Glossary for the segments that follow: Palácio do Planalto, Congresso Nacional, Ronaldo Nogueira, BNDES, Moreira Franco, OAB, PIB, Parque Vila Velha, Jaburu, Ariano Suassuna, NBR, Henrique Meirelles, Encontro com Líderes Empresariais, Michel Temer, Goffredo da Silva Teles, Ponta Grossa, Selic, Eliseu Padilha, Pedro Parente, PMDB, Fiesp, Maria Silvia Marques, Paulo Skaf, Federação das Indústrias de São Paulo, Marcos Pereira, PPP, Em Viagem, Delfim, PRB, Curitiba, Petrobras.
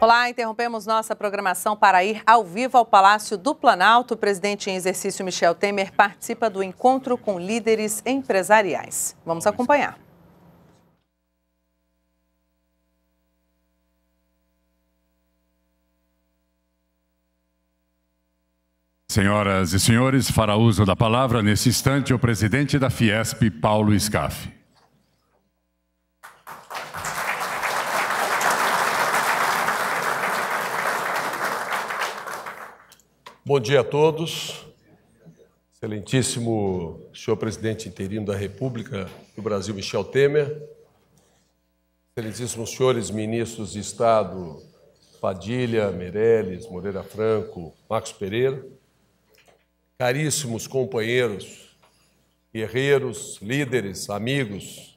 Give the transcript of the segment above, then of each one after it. Olá, interrompemos nossa programação para ir ao vivo ao Palácio do Planalto. O presidente em exercício Michel Temer participa do encontro com líderes empresariais. Vamos acompanhar. Senhoras e senhores, fará uso da palavra nesse instante o presidente da Fiesp, Paulo Skaf. Bom dia a todos. Excelentíssimo senhor presidente interino da República do Brasil, Michel Temer. Excelentíssimos senhores ministros de Estado, Padilha, Meirelles, Moreira Franco, Marcos Pereira. Caríssimos companheiros, guerreiros, líderes, amigos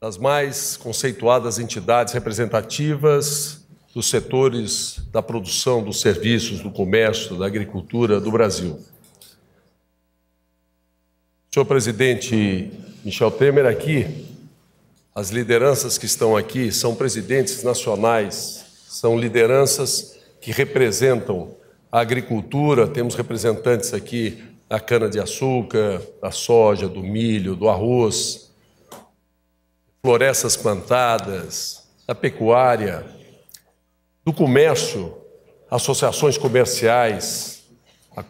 das mais conceituadas entidades representativas dos setores da produção, dos serviços, do comércio, da agricultura do Brasil. Senhor presidente Michel Temer, aqui, as lideranças que estão aqui são presidentes nacionais, são lideranças que representam a agricultura, temos representantes aqui da cana-de-açúcar, da soja, do milho, do arroz, florestas plantadas, da pecuária, do comércio, associações comerciais, a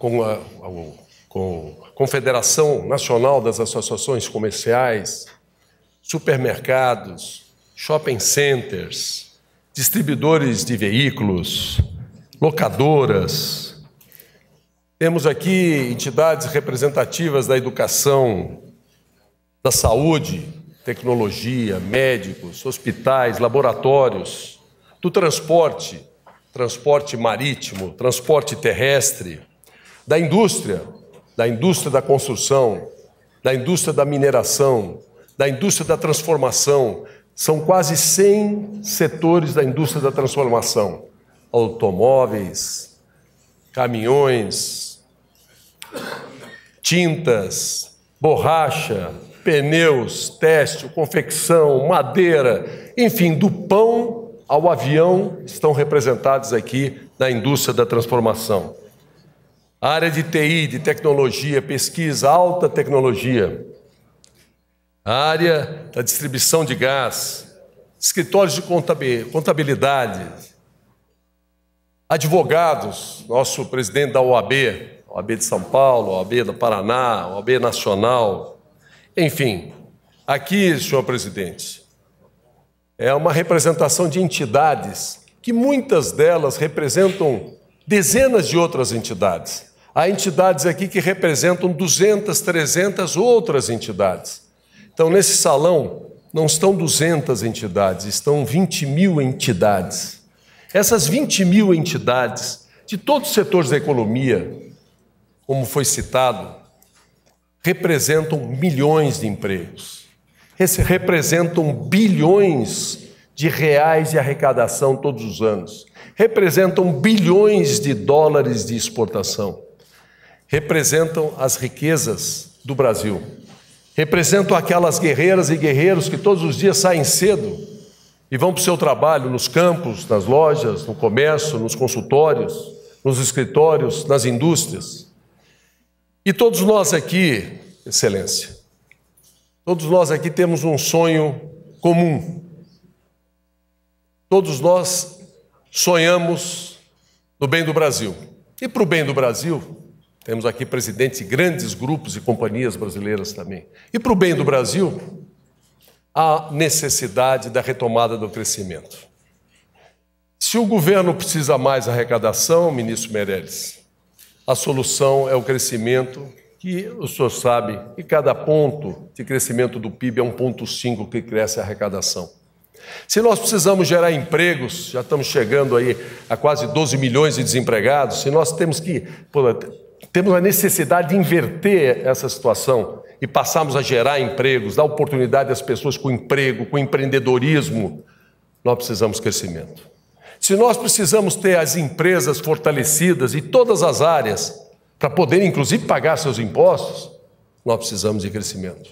Confederação Nacional das Associações Comerciais, supermercados, shopping centers, distribuidores de veículos, locadoras. Temos aqui entidades representativas da educação, da saúde, tecnologia, médicos, hospitais, laboratórios, do transporte, transporte marítimo, transporte terrestre, da indústria da construção, da indústria da mineração, da indústria da transformação. São quase 100 setores da indústria da transformação. Automóveis, caminhões, tintas, borracha, pneus, têxtil, confecção, madeira, enfim, do pão ao avião estão representados aqui na indústria da transformação. A área de TI, de tecnologia, pesquisa, alta tecnologia, a área da distribuição de gás, escritórios de contabilidade, advogados, nosso presidente da OAB, OAB de São Paulo, OAB do Paraná, OAB Nacional, enfim, aqui, senhor presidente, é uma representação de entidades que muitas delas representam dezenas de outras entidades. Há entidades aqui que representam 200, 300 outras entidades. Então, nesse salão, não estão 200 entidades, estão 20 mil entidades. Essas 20 mil entidades de todos os setores da economia, como foi citado, representam milhões de empregos, representam bilhões de reais de arrecadação todos os anos, representam bilhões de dólares de exportação, representam as riquezas do Brasil, representam aquelas guerreiras e guerreiros que todos os dias saem cedo e vão para o seu trabalho nos campos, nas lojas, no comércio, nos consultórios, nos escritórios, nas indústrias. E todos nós aqui, Excelência, todos nós aqui temos um sonho comum. Todos nós sonhamos no bem do Brasil. E para o bem do Brasil, temos aqui presidentes de grandes grupos e companhias brasileiras também. E para o bem do Brasil, a necessidade da retomada do crescimento. Se o governo precisa mais arrecadação, ministro Meirelles, a solução é o crescimento, que o senhor sabe que cada ponto de crescimento do PIB é 1,5 que cresce a arrecadação. Se nós precisamos gerar empregos, já estamos chegando aí a quase 12 milhões de desempregados, se nós temos a necessidade de inverter essa situação e passarmos a gerar empregos, dar oportunidade às pessoas com emprego, com empreendedorismo, nós precisamos de crescimento. Se nós precisamos ter as empresas fortalecidas em todas as áreas, para poderem, inclusive, pagar seus impostos, nós precisamos de crescimento.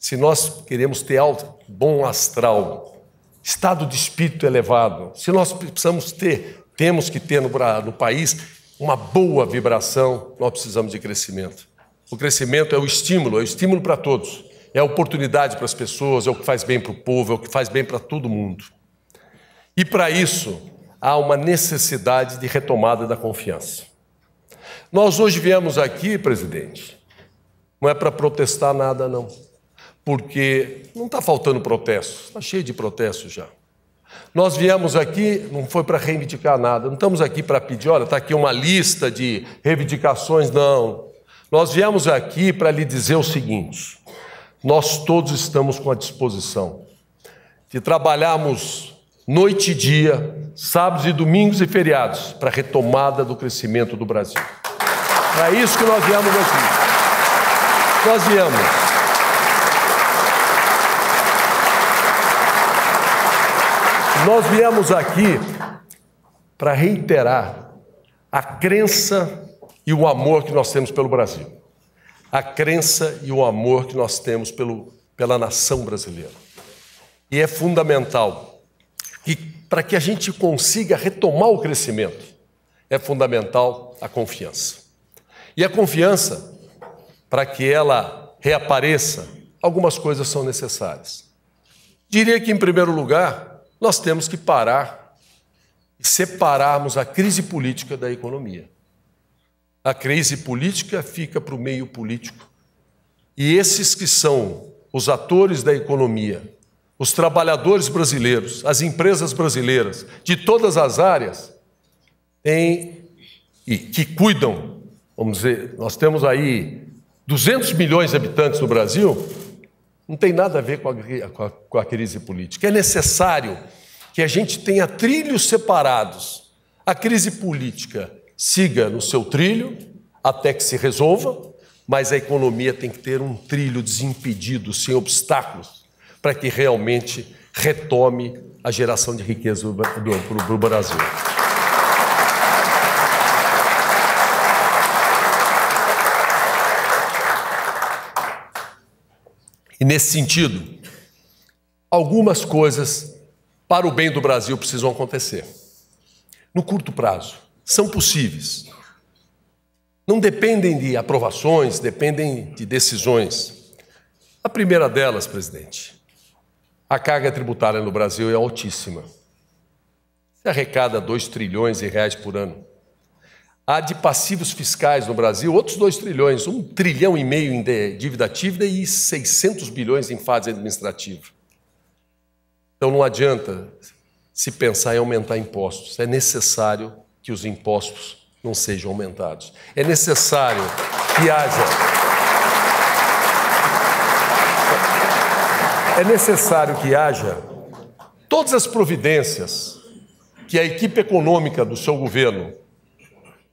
Se nós queremos ter alto, bom astral, estado de espírito elevado, se nós precisamos ter, temos que ter no país uma boa vibração, nós precisamos de crescimento. O crescimento é o estímulo para todos. É a oportunidade para as pessoas, é o que faz bem para o povo, é o que faz bem para todo mundo. E para isso, há uma necessidade de retomada da confiança. Nós hoje viemos aqui, presidente, não é para protestar nada, não. Porque não está faltando protesto, está cheio de protesto já. Nós viemos aqui, não foi para reivindicar nada, não estamos aqui para pedir, olha, está aqui uma lista de reivindicações, não. Nós viemos aqui para lhe dizer o seguinte: nós todos estamos com a disposição de trabalharmos noite e dia, sábados e domingos e feriados, para a retomada do crescimento do Brasil. É isso que nós viemos aqui. Nós viemos. Nós viemos aqui para reiterar a crença e o amor que nós temos pelo Brasil. A crença e o amor que nós temos pela nação brasileira. E é fundamental que, para que a gente consiga retomar o crescimento, é fundamental a confiança. E a confiança, para que ela reapareça, algumas coisas são necessárias. Diria que, em primeiro lugar, nós temos que parar e separarmos a crise política da economia. A crise política fica para o meio político. E esses que são os atores da economia, os trabalhadores brasileiros, as empresas brasileiras, de todas as áreas, que cuidam, vamos dizer, nós temos aí 200 milhões de habitantes no Brasil, não tem nada a ver com a crise política. É necessário que a gente tenha trilhos separados. A crise política siga no seu trilho até que se resolva, mas a economia tem que ter um trilho desimpedido, sem obstáculos, para que realmente retome a geração de riqueza para o Brasil. E, nesse sentido, algumas coisas para o bem do Brasil precisam acontecer. No curto prazo, são possíveis. Não dependem de aprovações, dependem de decisões. A primeira delas, presidente, a carga tributária no Brasil é altíssima. Se arrecada 2 trilhões de reais por ano. Há de passivos fiscais no Brasil, outros 2 trilhões, 1 trilhão e meio em dívida ativa e 600 bilhões em fase administrativa. Então não adianta se pensar em aumentar impostos, é necessário que os impostos não sejam aumentados. É necessário que haja... todas as providências que a equipe econômica do seu governo,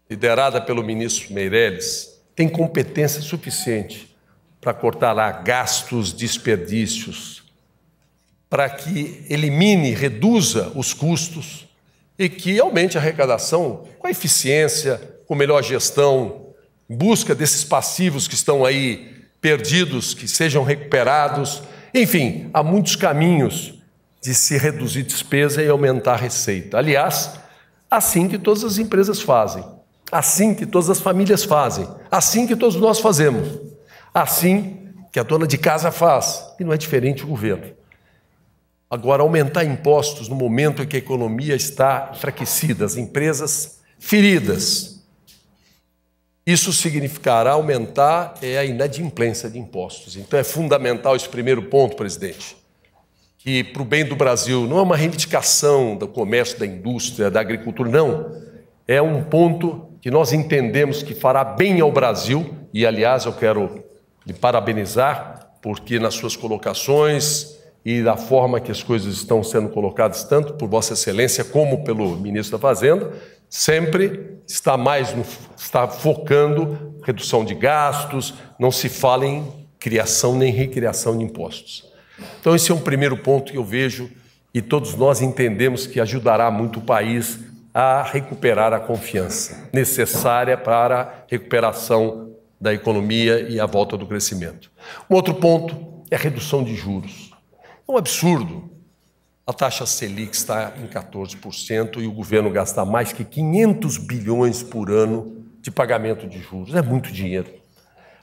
liderada pelo ministro Meirelles, tem competência suficiente para cortar lá gastos, desperdícios, para que elimine, reduza os custos, e que aumente a arrecadação com a eficiência, com melhor gestão, em busca desses passivos que estão aí perdidos, que sejam recuperados. Enfim, há muitos caminhos de se reduzir despesa e aumentar a receita. Aliás, assim que todas as empresas fazem, assim que todas as famílias fazem, assim que todos nós fazemos, assim que a dona de casa faz, e não é diferente o governo. Agora, aumentar impostos no momento em que a economia está enfraquecida, as empresas feridas. Isso significará aumentar a inadimplência de impostos. Então, é fundamental esse primeiro ponto, presidente, que para o bem do Brasil não é uma reivindicação do comércio, da indústria, da agricultura, não. É um ponto que nós entendemos que fará bem ao Brasil e, aliás, eu quero lhe parabenizar, porque nas suas colocações e da forma que as coisas estão sendo colocadas, tanto por Vossa Excelência como pelo Ministro da Fazenda, sempre está focando redução de gastos, não se fala em criação nem recriação de impostos. Então, esse é um primeiro ponto que eu vejo e todos nós entendemos que ajudará muito o país a recuperar a confiança necessária para a recuperação da economia e a volta do crescimento. Um outro ponto é a redução de juros. É um absurdo. A taxa Selic está em 14% e o governo gastar mais que 500 bilhões por ano de pagamento de juros. É muito dinheiro.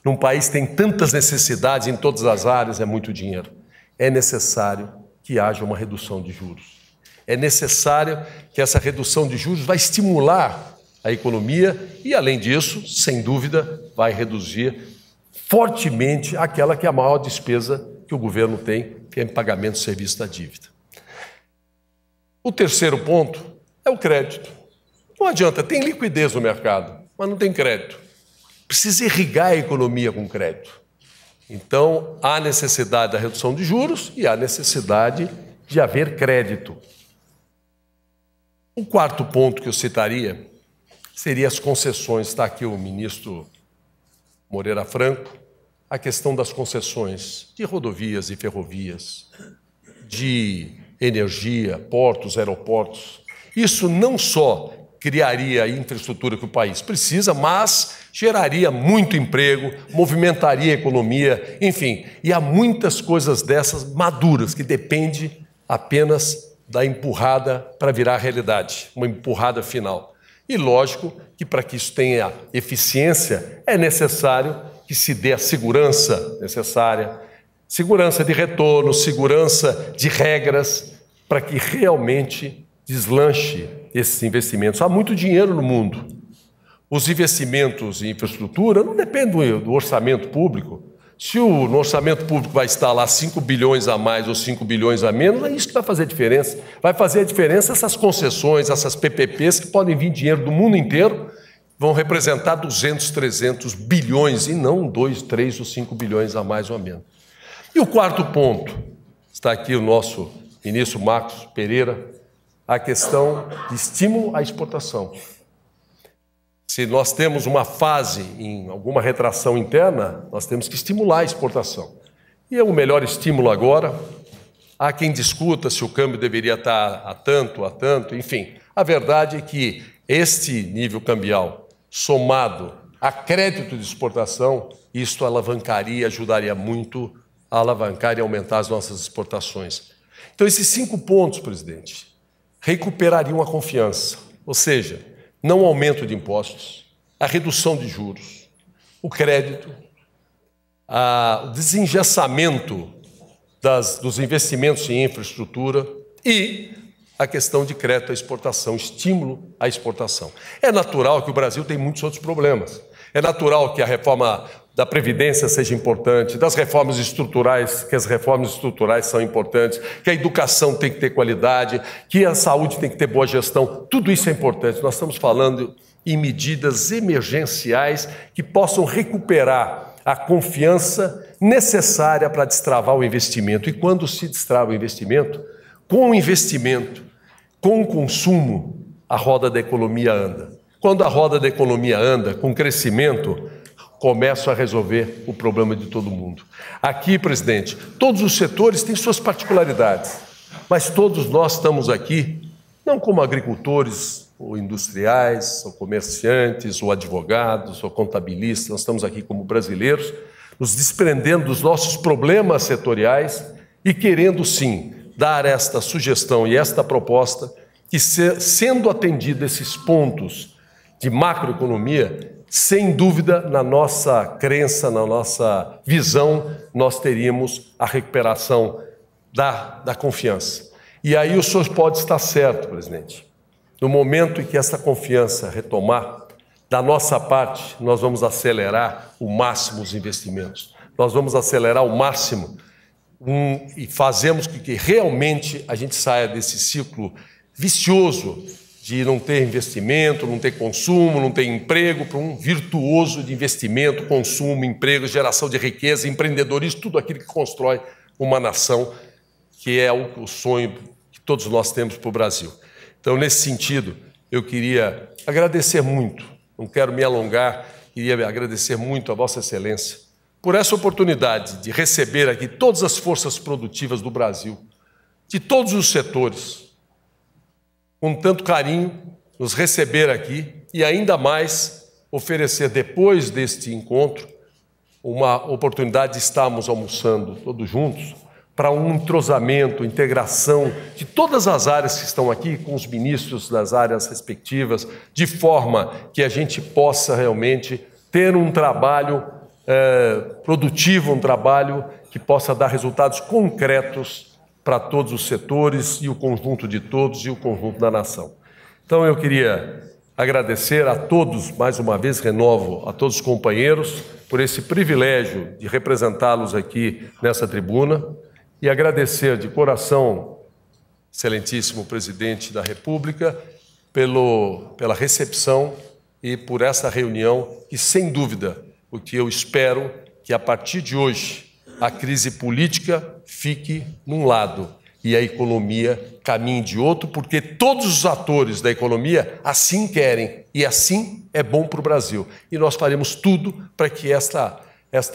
Num país que tem tantas necessidades em todas as áreas, é muito dinheiro. É necessário que haja uma redução de juros. É necessário que essa redução de juros vai estimular a economia e, além disso, sem dúvida, vai reduzir fortemente aquela que é a maior despesa que o governo tem, que é em pagamento do serviço da dívida. O terceiro ponto é o crédito. Não adianta, tem liquidez no mercado, mas não tem crédito. Precisa irrigar a economia com crédito. Então, há necessidade da redução de juros e há necessidade de haver crédito. O quarto ponto que eu citaria seria as concessões. Está aqui o ministro Moreira Franco. A questão das concessões de rodovias e ferrovias, de energia, portos, aeroportos. Isso não só criaria a infraestrutura que o país precisa, mas geraria muito emprego, movimentaria a economia, enfim. E há muitas coisas dessas maduras que depende apenas da empurrada para virar realidade, uma empurrada final. E lógico que para que isso tenha eficiência é necessário que se dê a segurança necessária, segurança de retorno, segurança de regras, para que realmente deslanche esses investimentos. Há muito dinheiro no mundo. Os investimentos em infraestrutura não dependem do orçamento público. Se o orçamento público vai estar lá 5 bilhões a mais ou 5 bilhões a menos, é isso que vai fazer a diferença. Vai fazer a diferença essas concessões, essas PPPs, que podem vir dinheiro do mundo inteiro, vão representar 200, 300 bilhões e não 2, 3 ou 5 bilhões a mais ou a menos. E o quarto ponto, está aqui o nosso ministro Marcos Pereira, a questão de estímulo à exportação. Se nós temos uma fase em alguma retração interna, nós temos que estimular a exportação. E é o melhor estímulo agora. Há quem discuta se o câmbio deveria estar a tanto, enfim. A verdade é que este nível cambial somado a crédito de exportação, isto alavancaria, ajudaria muito a alavancar e aumentar as nossas exportações. Então, esses 5 pontos, presidente, recuperariam a confiança, ou seja, não o aumento de impostos, a redução de juros, o crédito, o desengessamento dos investimentos em infraestrutura e a questão de crédito à exportação, estímulo à exportação. É natural que o Brasil tem muitos outros problemas. É natural que a reforma da Previdência seja importante, das reformas estruturais, que as reformas estruturais são importantes, que a educação tem que ter qualidade, que a saúde tem que ter boa gestão. Tudo isso é importante. Nós estamos falando em medidas emergenciais que possam recuperar a confiança necessária para destravar o investimento. E quando se destrava o investimento, com o consumo, a roda da economia anda. Quando a roda da economia anda, com crescimento, começam a resolver o problema de todo mundo. Aqui, presidente, todos os setores têm suas particularidades, mas todos nós estamos aqui, não como agricultores, ou industriais, ou comerciantes, ou advogados, ou contabilistas, nós estamos aqui como brasileiros, nos desprendendo dos nossos problemas setoriais e querendo, sim, dar esta sugestão e esta proposta que, sendo atendidos esses pontos de macroeconomia, sem dúvida, na nossa crença, na nossa visão, nós teríamos a recuperação da confiança. E aí o senhor pode estar certo, presidente. No momento em que essa confiança retomar, da nossa parte, nós vamos acelerar o máximo os investimentos. Nós vamos acelerar o máximo e fazemos com que realmente a gente saia desse ciclo vicioso de não ter investimento, não ter consumo, não ter emprego, para um virtuoso de investimento, consumo, emprego, geração de riqueza, empreendedorismo, tudo aquilo que constrói uma nação, que é o sonho que todos nós temos para o Brasil. Então, nesse sentido, eu queria agradecer muito, não quero me alongar, queria agradecer muito a Vossa Excelência por essa oportunidade de receber aqui todas as forças produtivas do Brasil, de todos os setores, com tanto carinho, nos receber aqui e ainda mais oferecer, depois deste encontro, uma oportunidade de estarmos almoçando todos juntos para um entrosamento, integração de todas as áreas que estão aqui com os ministros das áreas respectivas, de forma que a gente possa realmente ter um trabalho produtivo, um trabalho que possa dar resultados concretos para todos os setores e o conjunto de todos e o conjunto da nação. Então eu queria agradecer a todos, mais uma vez renovo, a todos os companheiros por esse privilégio de representá-los aqui nessa tribuna e agradecer de coração, excelentíssimo presidente da República, pela recepção e por essa reunião que, sem dúvida, o que eu espero que a partir de hoje a crise política fique num lado e a economia caminhe de outro, porque todos os atores da economia assim querem e assim é bom para o Brasil. E nós faremos tudo para que esta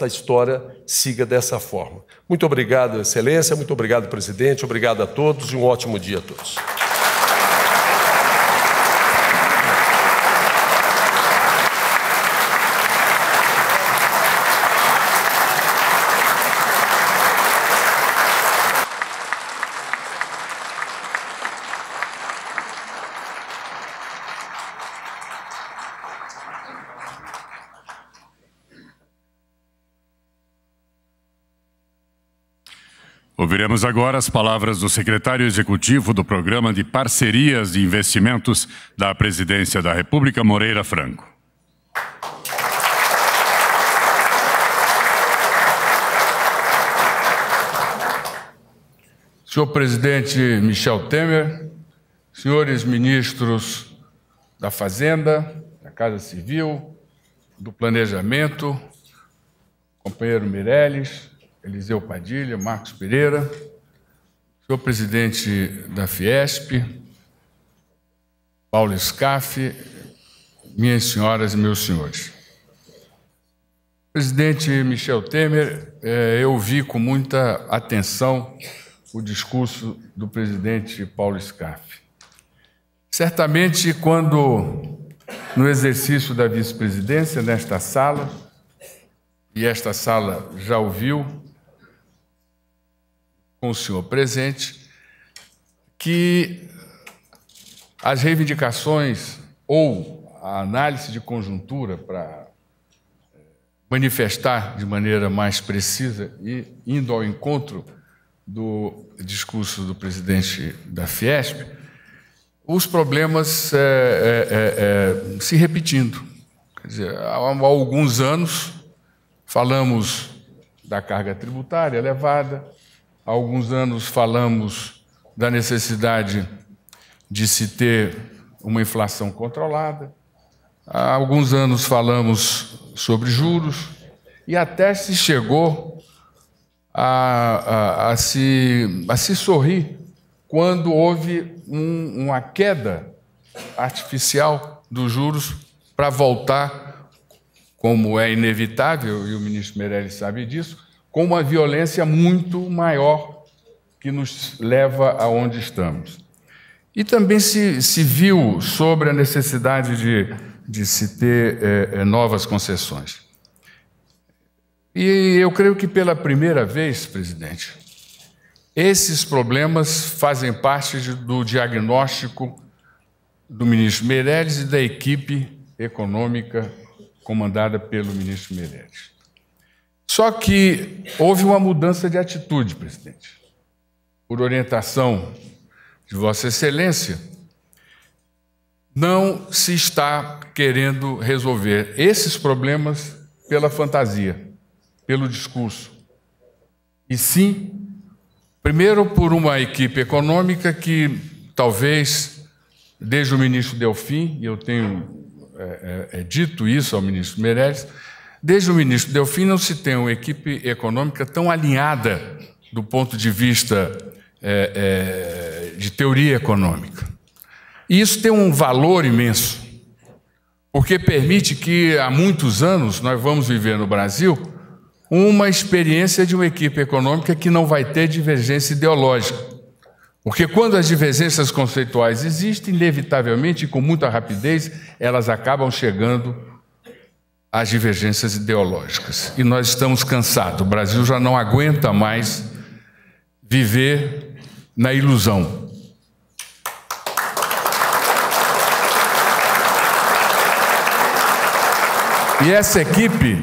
história siga dessa forma. Muito obrigado, Excelência, muito obrigado, presidente, obrigado a todos e um ótimo dia a todos. Ouviremos agora as palavras do secretário executivo do Programa de Parcerias e Investimentos da Presidência da República, Moreira Franco. Senhor presidente Michel Temer, senhores ministros da Fazenda, da Casa Civil, do Planejamento, companheiro Meirelles, Eliseu Padilha, Marcos Pereira, senhor presidente da Fiesp, Paulo Skaf, minhas senhoras e meus senhores. Presidente Michel Temer, eu vi com muita atenção o discurso do presidente Paulo Skaf. Certamente, quando no exercício da vice-presidência, nesta sala, e esta sala já ouviu, com o senhor presente, que as reivindicações ou a análise de conjuntura para manifestar de maneira mais precisa e indo ao encontro do discurso do presidente da Fiesp, os problemas se repetindo. Quer dizer, há alguns anos falamos da carga tributária elevada, há alguns anos falamos da necessidade de se ter uma inflação controlada, há alguns anos falamos sobre juros e até se chegou a se sorrir quando houve uma queda artificial dos juros para voltar, como é inevitável, e o ministro Meirelles sabe disso, com uma violência muito maior que nos leva aonde estamos. E também se viu sobre a necessidade de se ter novas concessões. E eu creio que pela primeira vez, presidente, esses problemas fazem parte do diagnóstico do ministro Meirelles e da equipe econômica comandada pelo ministro Meirelles. Só que houve uma mudança de atitude, presidente. Por orientação de Vossa Excelência, não se está querendo resolver esses problemas pela fantasia, pelo discurso. E sim, primeiro por uma equipe econômica que talvez, desde o ministro Delfim, e eu tenho dito isso ao ministro Meirelles, desde o ministro Delfim não se tem uma equipe econômica tão alinhada do ponto de vista de teoria econômica. E isso tem um valor imenso, porque permite que há muitos anos nós vamos viver no Brasil uma experiência de uma equipe econômica que não vai ter divergência ideológica. Porque quando as divergências conceituais existem, inevitavelmente e com muita rapidez, elas acabam chegando às divergências ideológicas. E nós estamos cansados. O Brasil já não aguenta mais viver na ilusão. E essa equipe,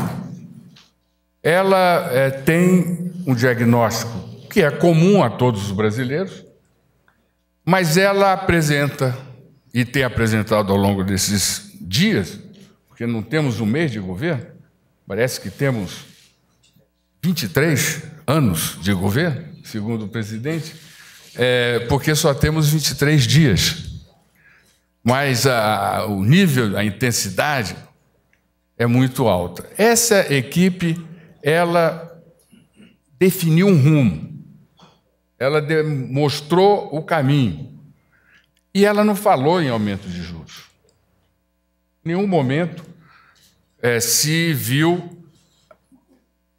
ela tem um diagnóstico que é comum a todos os brasileiros, mas ela apresenta, e tem apresentado ao longo desses dias, porque não temos um mês de governo, parece que temos 23 anos de governo, segundo o presidente, porque só temos 23 dias. Mas o nível, a intensidade é muito alta. Essa equipe, ela definiu um rumo, ela mostrou o caminho e ela não falou em aumento de juros. Em nenhum momento se viu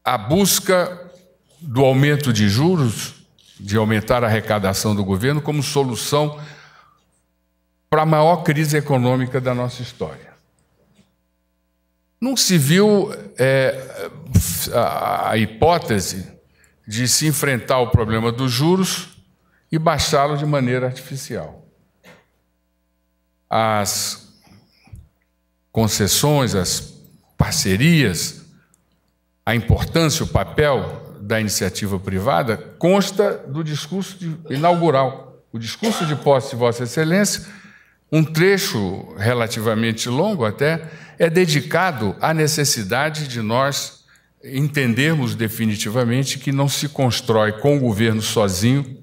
a busca do aumento de juros, de aumentar a arrecadação do governo como solução para a maior crise econômica da nossa história. Não se viu a hipótese de se enfrentar o problema dos juros e baixá-lo de maneira artificial. As concessões, as parcerias, a importância, o papel da iniciativa privada consta do discurso inaugural. O discurso de posse de Vossa Excelência, um trecho relativamente longo até, é dedicado à necessidade de nós entendermos definitivamente que não se constrói com o governo sozinho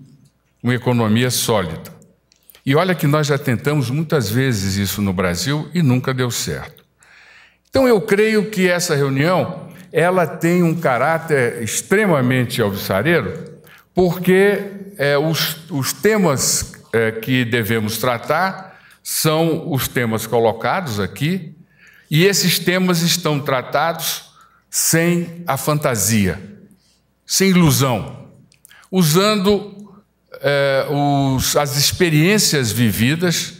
uma economia sólida. E olha que nós já tentamos muitas vezes isso no Brasil e nunca deu certo. Então eu creio que essa reunião ela tem um caráter extremamente alvissareiro, porque os temas que devemos tratar são os temas colocados aqui, e esses temas estão tratados sem a fantasia, sem ilusão, usando as experiências vividas,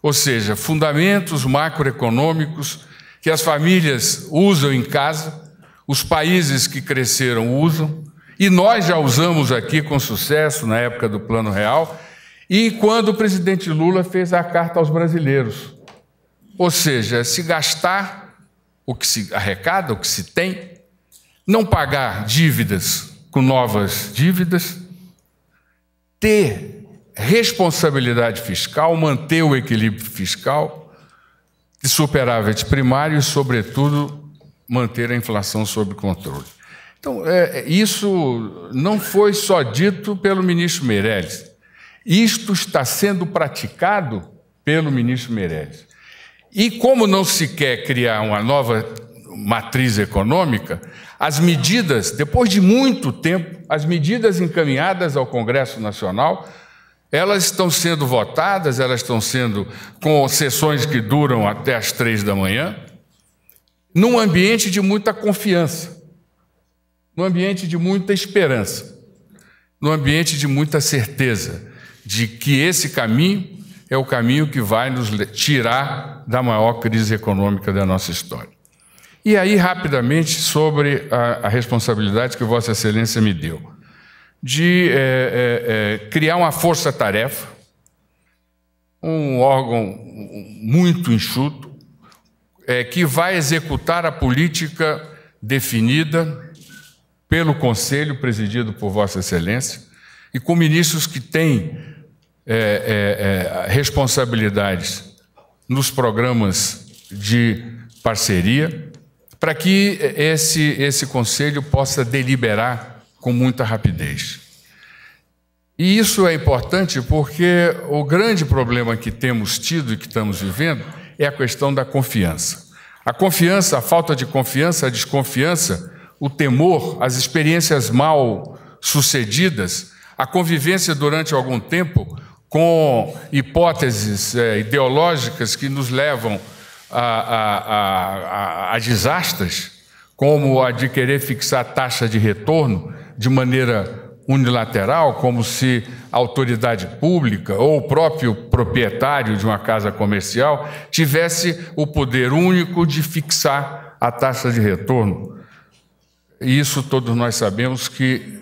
ou seja, fundamentos macroeconômicos que as famílias usam em casa, os países que cresceram usam, e nós já usamos aqui com sucesso na época do Plano Real, e quando o presidente Lula fez a carta aos brasileiros. Ou seja, se gastar o que se arrecada, o que se tem, não pagar dívidas com novas dívidas, ter responsabilidade fiscal, manter o equilíbrio fiscal, de superávit primário e, sobretudo, manter a inflação sob controle. Então, isso não foi só dito pelo ministro Meirelles. Isto está sendo praticado pelo ministro Meirelles. E como não se quer criar uma nova matriz econômica, as medidas, depois de muito tempo, as medidas encaminhadas ao Congresso Nacional, elas estão sendo votadas, elas estão sendo com sessões que duram até às 3 da manhã, num ambiente de muita confiança, num ambiente de muita esperança, num ambiente de muita certeza de que esse caminho é o caminho que vai nos tirar da maior crise econômica da nossa história. E aí, rapidamente, sobre a responsabilidade que Vossa Excelência me deu, de criar uma força-tarefa, um órgão muito enxuto, que vai executar a política definida pelo Conselho, presidido por Vossa Excelência, e com ministros que têm responsabilidades nos programas de parceria, para que esse Conselho possa deliberar com muita rapidez. E isso é importante porque o grande problema que temos tido e que estamos vivendo é a questão da confiança. A confiança, a falta de confiança, a desconfiança, o temor, as experiências mal sucedidas, a convivência durante algum tempo com hipóteses ideológicas que nos levam a desastres, como a de querer fixar taxa de retorno de maneira unilateral, como se a autoridade pública ou o próprio proprietário de uma casa comercial tivesse o poder único de fixar a a taxa de retorno, e isso todos nós sabemos que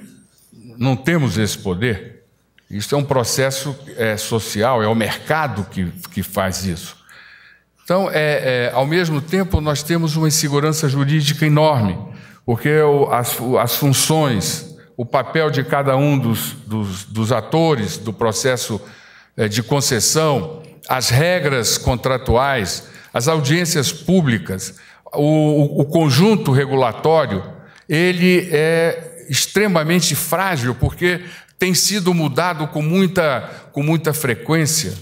não temos esse poder, isso é um processo social, é o mercado que faz isso. Então, ao mesmo tempo, nós temos uma insegurança jurídica enorme, porque as funções, o papel de cada um dos atores do processo de concessão, as regras contratuais, as audiências públicas, o conjunto regulatório, ele é extremamente frágil, porque tem sido mudado com muita frequência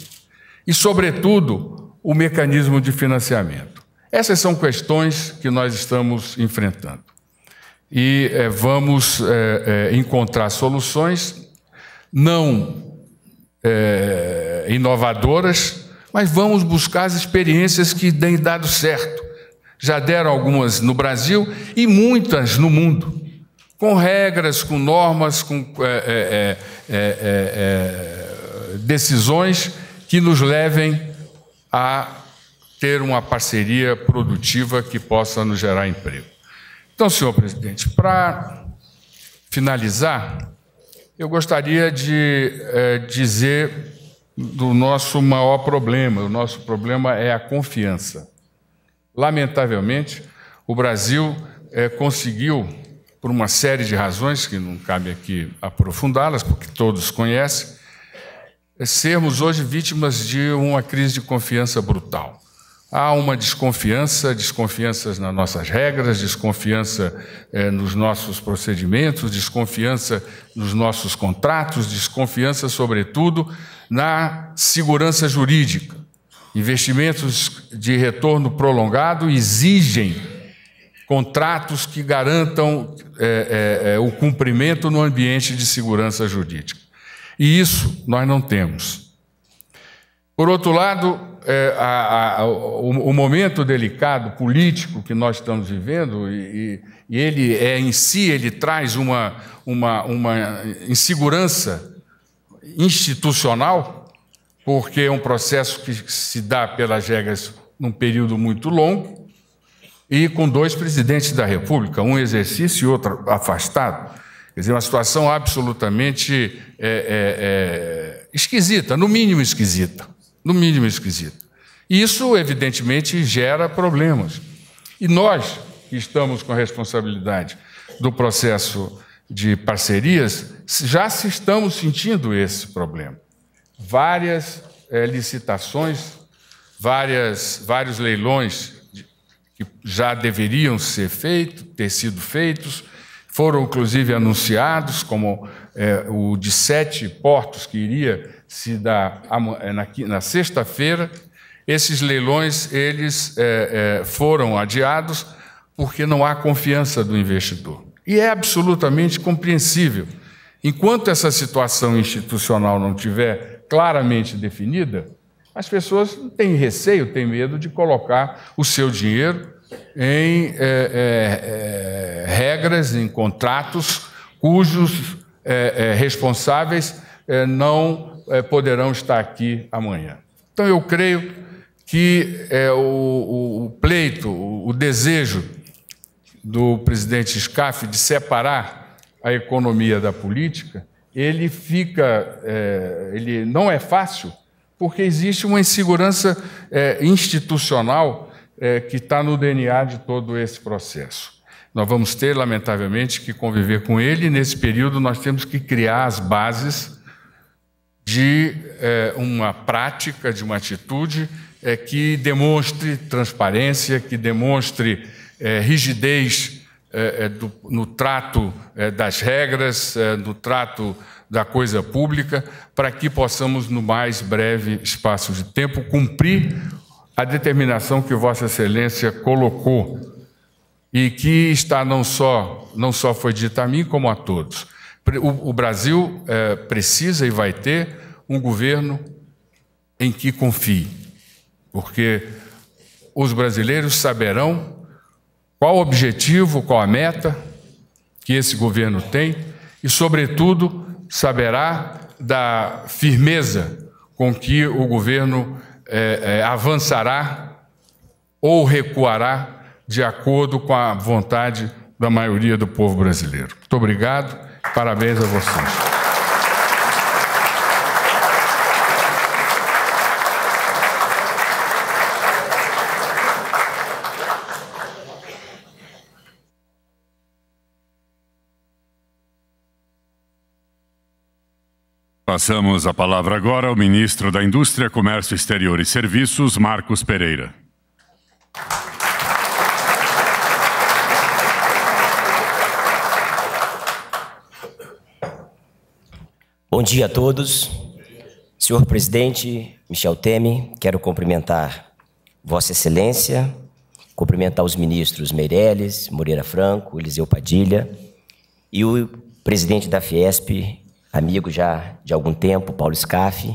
e, sobretudo, o mecanismo de financiamento. Essas são questões que nós estamos enfrentando. E vamos encontrar soluções não inovadoras, mas vamos buscar as experiências que têm dado certo. Já deram algumas no Brasil e muitas no mundo, com regras, com normas, com decisões que nos levem a ter uma parceria produtiva que possa nos gerar emprego. Então, senhor presidente, para finalizar, eu gostaria de dizer do nosso maior problema. O nosso problema é a confiança. Lamentavelmente, o Brasil conseguiu, por uma série de razões, que não cabe aqui aprofundá-las, porque todos conhecem, sermos hoje vítimas de uma crise de confiança brutal. Há uma desconfiança, desconfianças nas nossas regras, desconfiança nos nossos procedimentos, desconfiança nos nossos contratos, desconfiança, sobretudo, na segurança jurídica. Investimentos de retorno prolongado exigem contratos que garantam o cumprimento no ambiente de segurança jurídica. E isso nós não temos. Por outro lado, o momento delicado político que nós estamos vivendo, e ele em si, ele traz uma insegurança institucional, porque é um processo que se dá pelas regras num período muito longo e com dois presidentes da República, um exercício e outro afastado. Quer dizer, uma situação absolutamente esquisita, no mínimo esquisita. No mínimo esquisito. Isso, evidentemente, gera problemas. E nós, que estamos com a responsabilidade do processo de parcerias, já estamos sentindo esse problema. Várias licitações, vários leilões que já deveriam ser feitos, ter sido feitos, foram, inclusive, anunciados, como o de 7 portos que iria se dá na sexta-feira. Esses leilões eles foram adiados porque não há confiança do investidor. E é absolutamente compreensível. Enquanto essa situação institucional não estiver claramente definida, as pessoas têm receio, têm medo de colocar o seu dinheiro em regras, em contratos, cujos responsáveis não poderão estar aqui amanhã. Então, eu creio que o pleito, o desejo do presidente Skaf de separar a economia da política, ele fica, ele não é fácil, porque existe uma insegurança institucional que está no DNA de todo esse processo. Nós vamos ter, lamentavelmente, que conviver com ele. Nesse período, nós temos que criar as bases de uma prática, de uma atitude que demonstre transparência, que demonstre rigidez no trato das regras, no trato da coisa pública, para que possamos, no mais breve espaço de tempo, cumprir a determinação que Vossa Excelência colocou e que está não só foi dita a mim, como a todos. O Brasil precisa e vai ter um governo em que confie, porque os brasileiros saberão qual o objetivo, qual a meta que esse governo tem e, sobretudo, saberá da firmeza com que o governo avançará ou recuará de acordo com a vontade da maioria do povo brasileiro. Muito obrigado, parabéns a vocês. Passamos a palavra agora ao ministro da Indústria, Comércio Exterior e Serviços, Marcos Pereira. Bom dia a todos. Senhor presidente Michel Temer, quero cumprimentar Vossa Excelência, cumprimentar os ministros Meirelles, Moreira Franco, Eliseu Padilha e o presidente da Fiesp, amigo já de algum tempo, Paulo Skaf,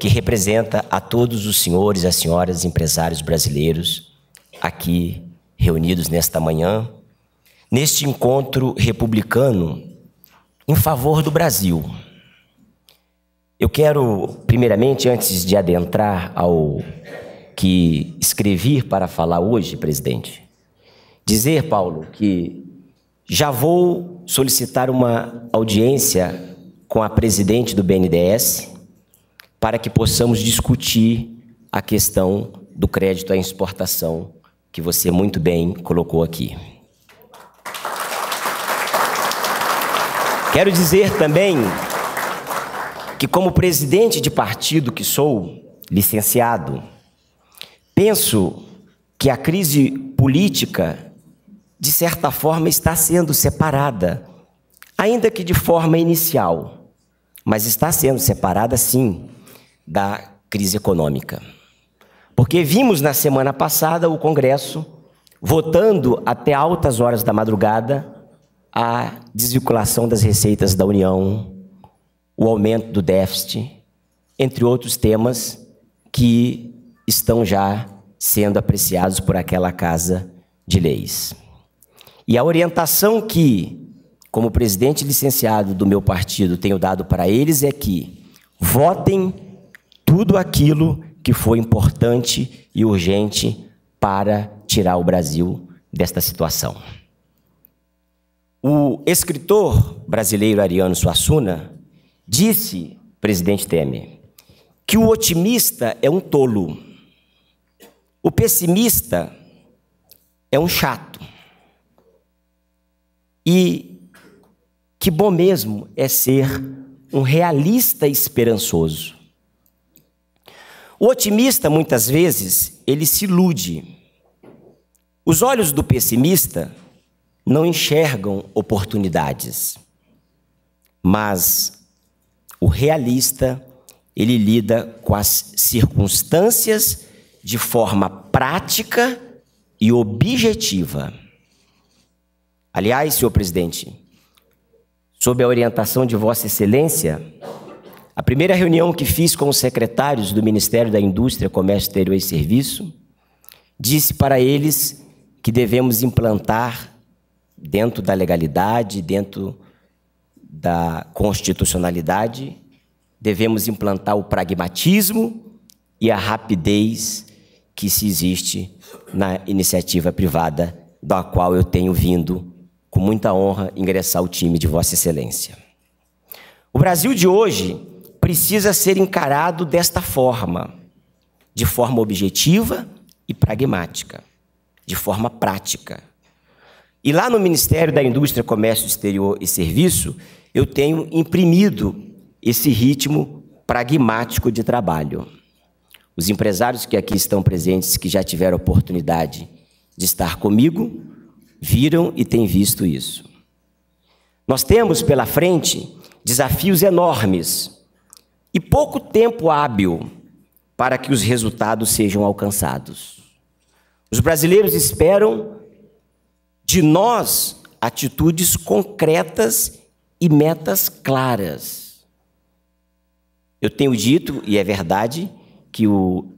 que representa a todos os senhores, as senhoras, empresários brasileiros aqui reunidos nesta manhã, neste encontro republicano em favor do Brasil. Eu quero, primeiramente, antes de adentrar ao que escrevi para falar hoje, presidente, dizer, Paulo, que já vou solicitar uma audiência com a presidente do BNDES, para que possamos discutir a questão do crédito à exportação, que você muito bem colocou aqui. Quero dizer também que, como presidente de partido que sou, licenciado, penso que a crise política, de certa forma, está sendo separada, ainda que de forma inicial, mas está sendo separada, sim, da crise econômica. Porque vimos na semana passada o Congresso votando até altas horas da madrugada a desvinculação das receitas da União, o aumento do déficit, entre outros temas que estão já sendo apreciados por aquela Casa de Leis. E a orientação que, como presidente licenciado do meu partido, tenho dado para eles é que votem tudo aquilo que foi importante e urgente para tirar o Brasil desta situação. O escritor brasileiro Ariano Suassuna disse, presidente Temer, que o otimista é um tolo, o pessimista é um chato. E que bom mesmo é ser um realista esperançoso. O otimista, muitas vezes, ele se ilude. Os olhos do pessimista não enxergam oportunidades. Mas o realista, ele lida com as circunstâncias de forma prática e objetiva. Aliás, senhor presidente, sob a orientação de Vossa Excelência, a primeira reunião que fiz com os secretários do Ministério da Indústria, Comércio Exterior e Serviço, disse para eles que devemos implantar, dentro da legalidade, dentro da constitucionalidade, devemos implantar o pragmatismo e a rapidez que se existe na iniciativa privada, da qual eu tenho vindo com muita honra ingressar ao time de Vossa Excelência. O Brasil de hoje precisa ser encarado desta forma, de forma objetiva e pragmática, de forma prática. E lá no Ministério da Indústria, Comércio Exterior e Serviço, eu tenho imprimido esse ritmo pragmático de trabalho. Os empresários que aqui estão presentes, que já tiveram a oportunidade de estar comigo, viram e têm visto isso. Nós temos pela frente desafios enormes e pouco tempo hábil para que os resultados sejam alcançados. Os brasileiros esperam de nós atitudes concretas e metas claras. Eu tenho dito, e é verdade, que o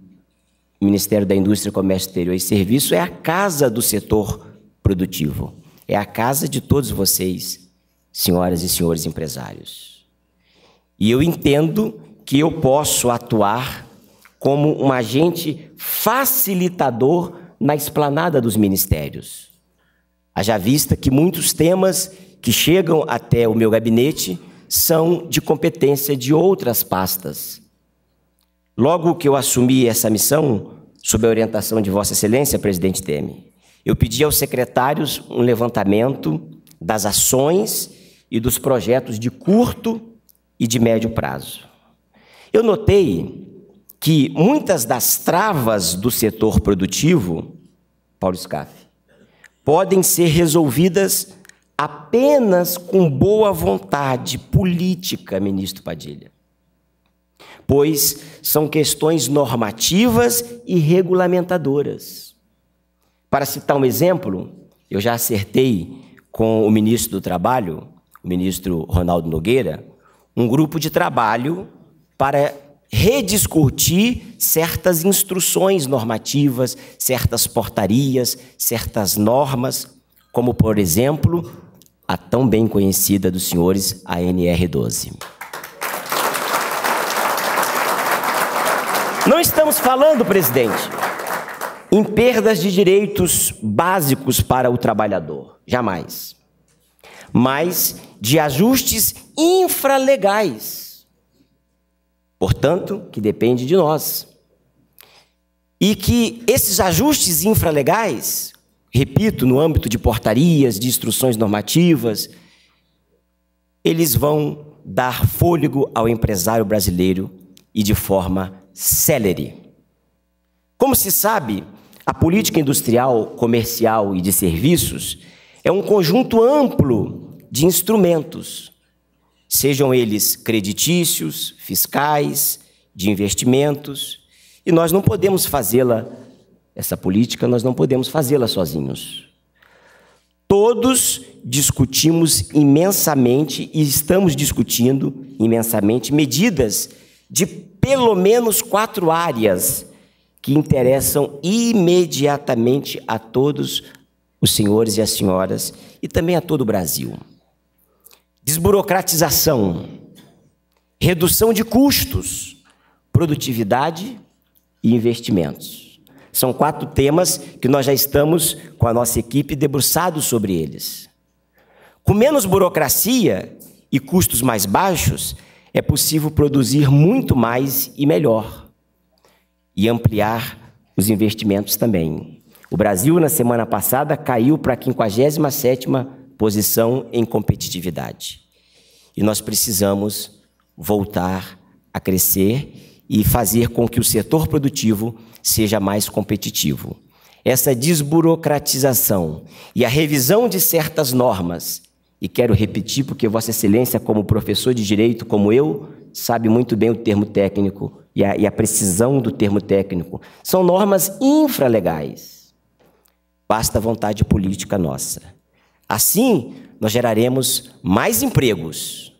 Ministério da Indústria, Comércio Exterior e Serviço é a casa do setor produtivo. É a casa de todos vocês, senhoras e senhores empresários. E eu entendo que eu posso atuar como um agente facilitador na esplanada dos ministérios. Haja vista que muitos temas que chegam até o meu gabinete são de competência de outras pastas. Logo que eu assumi essa missão, sob a orientação de Vossa Excelência, presidente Temer, eu pedi aos secretários um levantamento das ações e dos projetos de curto e de médio prazo. Eu notei que muitas das travas do setor produtivo, Paulo Skaf, podem ser resolvidas apenas com boa vontade política, ministro Padilha, pois são questões normativas e regulamentadoras. Para citar um exemplo, eu já acertei com o ministro do Trabalho, o ministro Ronaldo Nogueira, um grupo de trabalho para rediscutir certas instruções normativas, certas portarias, certas normas, como, por exemplo, a tão bem conhecida dos senhores, a NBR 12. Não estamos falando, presidente, em perdas de direitos básicos para o trabalhador, jamais, mas de ajustes infralegais, portanto, que depende de nós. E que esses ajustes infralegais, repito, no âmbito de portarias, de instruções normativas, eles vão dar fôlego ao empresário brasileiro e de forma célere. Como se sabe, a política industrial, comercial e de serviços é um conjunto amplo de instrumentos, sejam eles creditícios, fiscais, de investimentos, e nós não podemos fazê-la, essa política, nós não podemos fazê-la sozinhos. Todos discutimos imensamente e estamos discutindo imensamente medidas de pelo menos 4 áreas que interessam imediatamente a todos os senhores e as senhoras, e também a todo o Brasil. Desburocratização, redução de custos, produtividade e investimentos. São 4 temas que nós já estamos, com a nossa equipe, debruçados sobre eles. Com menos burocracia e custos mais baixos, é possível produzir muito mais e melhor, e ampliar os investimentos também. O Brasil, na semana passada, caiu para a 57ª posição em competitividade. E nós precisamos voltar a crescer e fazer com que o setor produtivo seja mais competitivo. Essa desburocratização e a revisão de certas normas, e quero repetir porque Vossa Excelência, como professor de Direito, como eu, sabe muito bem o termo técnico e a precisão do termo técnico, são normas infralegais. Basta vontade política nossa. Assim, nós geraremos mais empregos.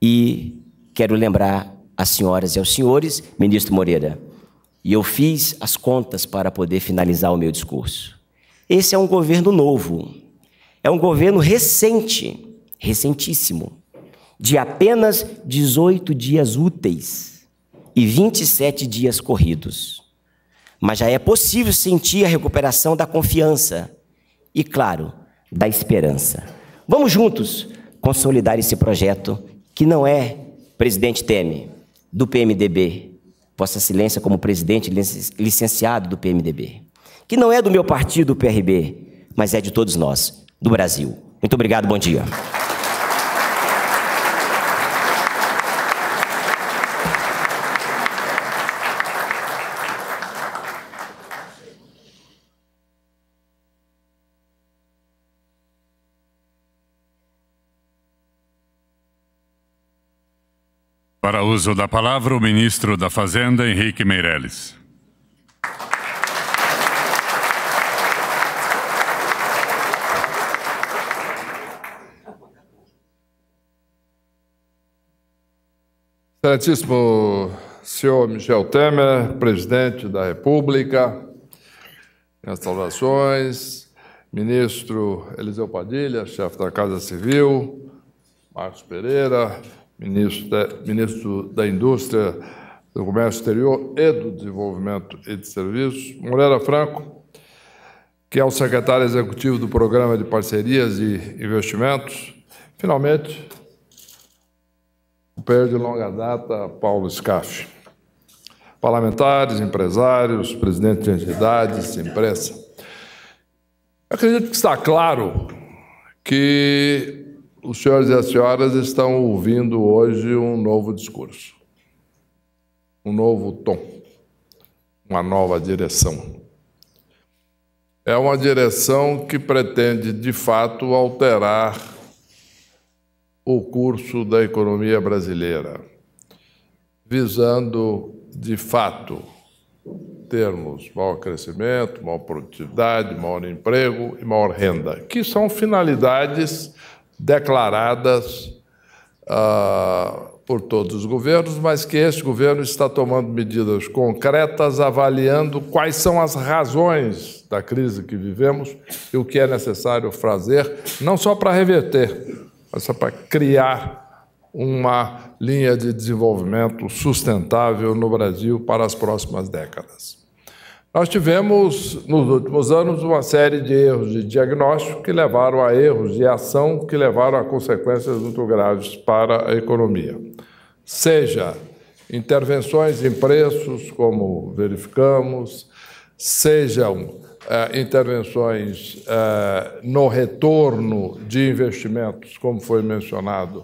E quero lembrar às senhoras e aos senhores, ministro Moreira, e eu fiz as contas para poder finalizar o meu discurso. Esse é um governo novo, é um governo recente, recentíssimo, de apenas 18 dias úteis e 27 dias corridos. Mas já é possível sentir a recuperação da confiança e, claro, da esperança. Vamos juntos consolidar esse projeto que não é, presidente Temer, do PMDB, Vossa Excelência como presidente licenciado do PMDB, que não é do meu partido, o PRB, mas é de todos nós, do Brasil. Muito obrigado, bom dia. Para uso da palavra, o ministro da Fazenda, Henrique Meirelles. Excelentíssimo senhor Michel Temer, presidente da República, minhas saudações, ministro Eliseu Padilha, chefe da Casa Civil, Marcos Pereira, ministro da Indústria, do Comércio Exterior e do Desenvolvimento e de Serviços, Moreira Franco, que é o secretário executivo do Programa de Parcerias e Investimentos, finalmente, o companheiro de longa data, Paulo Skaf. Parlamentares, empresários, presidentes de entidades, imprensa. Eu acredito que está claro que os senhores e as senhoras estão ouvindo hoje um novo discurso, um novo tom, uma nova direção. É uma direção que pretende, de fato, alterar o curso da economia brasileira, visando, de fato, termos maior crescimento, maior produtividade, maior emprego e maior renda, que são finalidades declaradas por todos os governos, mas que este governo está tomando medidas concretas, avaliando quais são as razões da crise que vivemos e o que é necessário fazer, não só para reverter, mas para criar uma linha de desenvolvimento sustentável no Brasil para as próximas décadas. Nós tivemos, nos últimos anos, uma série de erros de diagnóstico que levaram a erros de ação, que levaram a consequências muito graves para a economia. Seja intervenções em preços, como verificamos, sejam intervenções no retorno de investimentos, como foi mencionado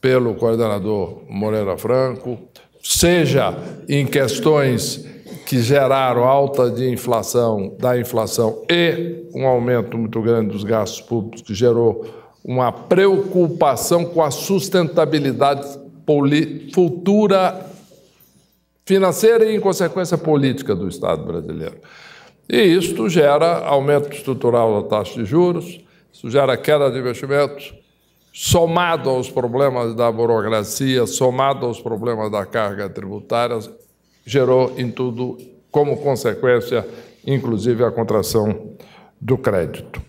pelo coordenador Moreira Franco, seja em questões que geraram alta de inflação, da inflação e um aumento muito grande dos gastos públicos, que gerou uma preocupação com a sustentabilidade futura financeira e, em consequência, política do Estado brasileiro. E isto gera aumento estrutural da taxa de juros, isso gera queda de investimentos, somado aos problemas da burocracia, somado aos problemas da carga tributária, gerou em tudo, como consequência, inclusive a contração do crédito.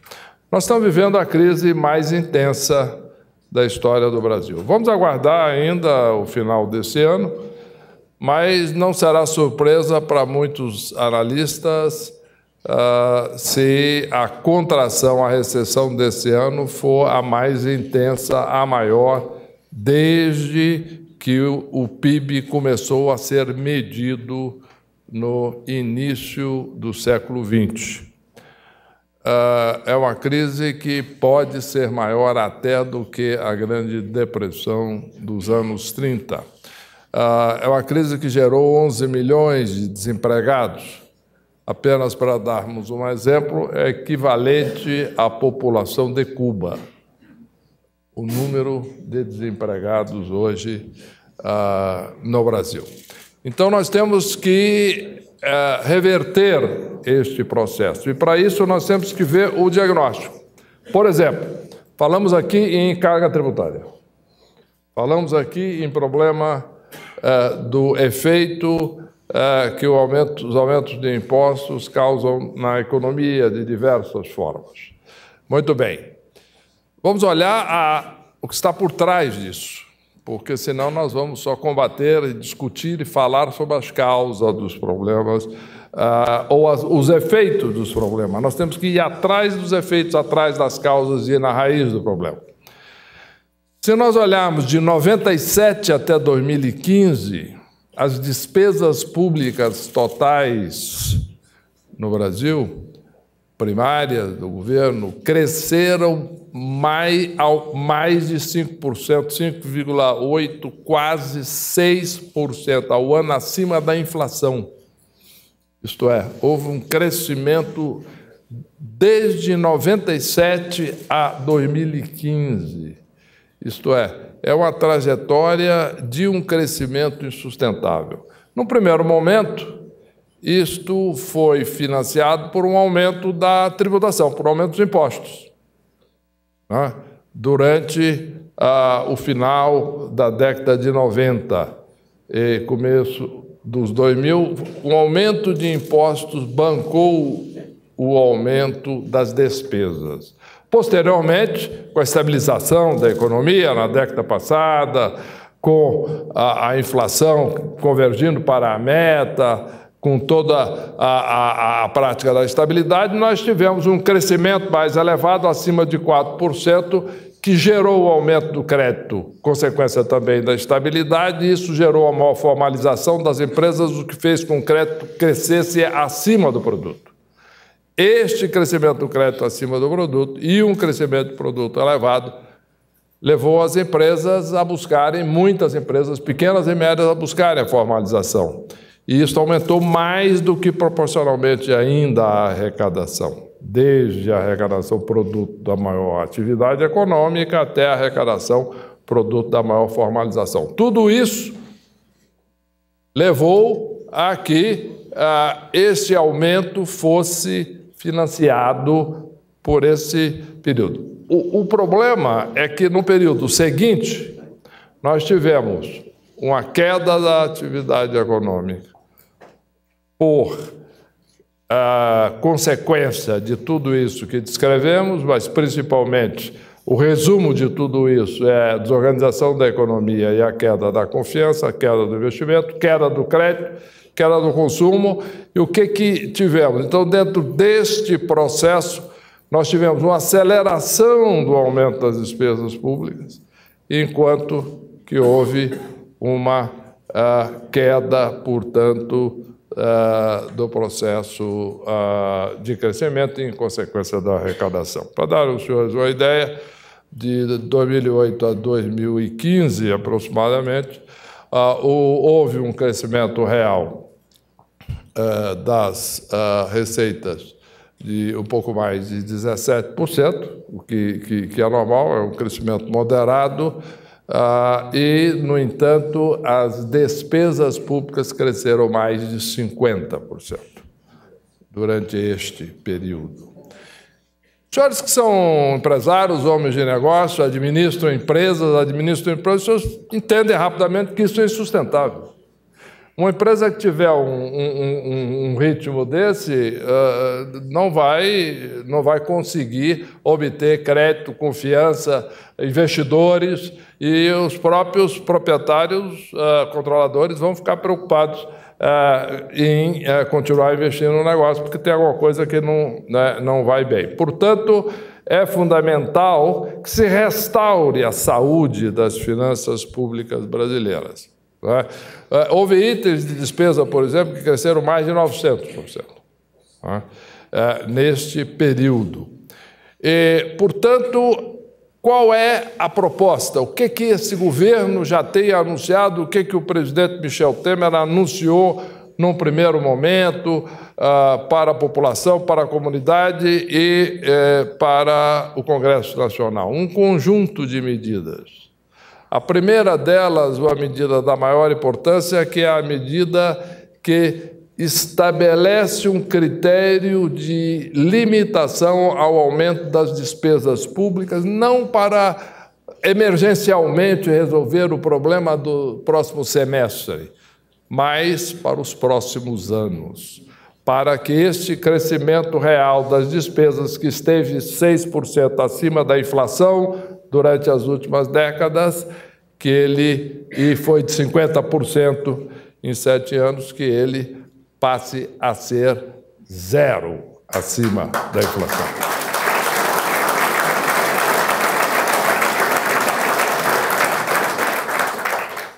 Nós estamos vivendo a crise mais intensa da história do Brasil. Vamos aguardar ainda o final desse ano, mas não será surpresa para muitos analistas se a contração, a recessão desse ano for a mais intensa, a maior, desde que o PIB começou a ser medido no início do século XX. É uma crise que pode ser maior até do que a Grande Depressão dos anos 30. É uma crise que gerou 11 milhões de desempregados. Apenas para darmos um exemplo, é equivalente à população de Cuba. O número de desempregados hoje no Brasil. Então, nós temos que reverter este processo. E, para isso, nós temos que ver o diagnóstico. Por exemplo, falamos aqui em carga tributária. Falamos aqui em problema do efeito que os aumentos de impostos causam na economia de diversas formas. Muito bem. Vamos olhar o que está por trás disso, porque senão nós vamos só combater, discutir e falar sobre as causas dos problemas ou os efeitos dos problemas. Nós temos que ir atrás dos efeitos, atrás das causas e ir na raiz do problema. Se nós olharmos de 1997 até 2015, as despesas públicas totais no Brasil, primárias do governo, cresceram mais de 5%, 5,8%, quase 6% ao ano acima da inflação. Isto é, houve um crescimento desde 1997 a 2015. Isto é uma trajetória de um crescimento insustentável. No primeiro momento, isto foi financiado por um aumento da tributação, por um aumento dos impostos, né? Durante o final da década de 90 e começo dos 2000, o aumento de impostos bancou o aumento das despesas. Posteriormente, com a estabilização da economia na década passada, com a inflação convergindo para a meta, com toda a prática da estabilidade, nós tivemos um crescimento mais elevado, acima de 4%, que gerou o aumento do crédito, consequência também da estabilidade, e isso gerou a maior formalização das empresas, o que fez com que o crédito crescesse acima do produto. Este crescimento do crédito acima do produto e um crescimento do produto elevado levou as empresas a buscarem, muitas empresas pequenas e médias, a buscarem a formalização. E isso aumentou mais do que proporcionalmente ainda a arrecadação, desde a arrecadação produto da maior atividade econômica até a arrecadação produto da maior formalização. Tudo isso levou a que esse aumento fosse financiado por esse período. O problema é que no período seguinte nós tivemos uma queda da atividade econômica por consequência de tudo isso que descrevemos, mas principalmente o resumo de tudo isso é a desorganização da economia e a queda da confiança, a queda do investimento, queda do crédito, queda do consumo. E o que tivemos? Então, dentro deste processo, nós tivemos uma aceleração do aumento das despesas públicas, enquanto que houve uma queda, portanto, do processo de crescimento em consequência da arrecadação. Para dar aos senhores uma ideia, de 2008 a 2015, aproximadamente, houve um crescimento real das receitas de um pouco mais de 17%, o que é normal, é um crescimento moderado, e, no entanto, as despesas públicas cresceram mais de 50% durante este período. Senhores que são empresários, homens de negócio, administram empresas, vocês entendem rapidamente que isso é insustentável. Uma empresa que tiver um ritmo desse não vai conseguir obter crédito, confiança, investidores, e os próprios proprietários, controladores, vão ficar preocupados em continuar investindo no negócio, porque tem alguma coisa que não vai bem. Portanto, é fundamental que se restaure a saúde das finanças públicas brasileiras. Houve itens de despesa, por exemplo, que cresceram mais de 900% neste período. E, portanto, qual é a proposta? O que esse governo já tem anunciado? O que o presidente Michel Temer anunciou num primeiro momento para a população, para a comunidade e para o Congresso Nacional? Um conjunto de medidas. A primeira delas, uma medida da maior importância, que é a medida que estabelece um critério de limitação ao aumento das despesas públicas, não para emergencialmente resolver o problema do próximo semestre, mas para os próximos anos, para que este crescimento real das despesas, que esteve 6% acima da inflação durante as últimas décadas, e foi de 50% em 7 anos, que ele passe a ser 0 acima da inflação.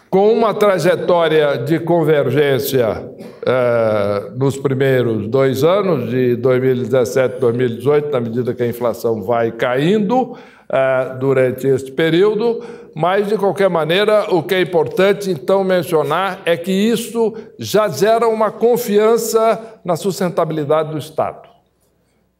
Com uma trajetória de convergência nos primeiros 2 anos, de 2017 a 2018, na medida que a inflação vai caindo durante este período, mas, de qualquer maneira, o que é importante, então, mencionar é que isso já gera uma confiança na sustentabilidade do Estado,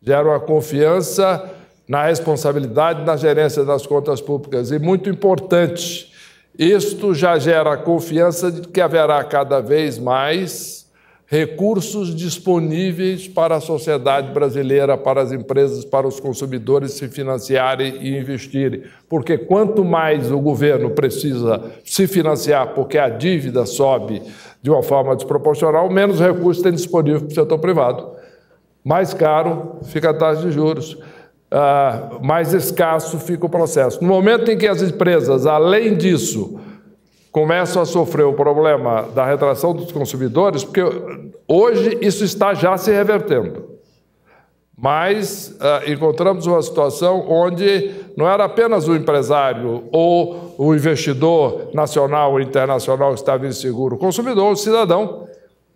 gera uma confiança na responsabilidade, na gerência das contas públicas, e, muito importante, isto já gera confiança de que haverá cada vez mais recursos disponíveis para a sociedade brasileira, para as empresas, para os consumidores se financiarem e investirem. Porque quanto mais o governo precisa se financiar, porque a dívida sobe de uma forma desproporcional, menos recursos tem disponível para o setor privado. Mais caro fica a taxa de juros, mais escasso fica o processo. No momento em que as empresas, além disso, começam a sofrer o problema da retração dos consumidores, porque hoje isso está já se revertendo. Mas encontramos uma situação onde não era apenas o empresário ou o investidor nacional ou internacional que estava inseguro, o consumidor, o cidadão.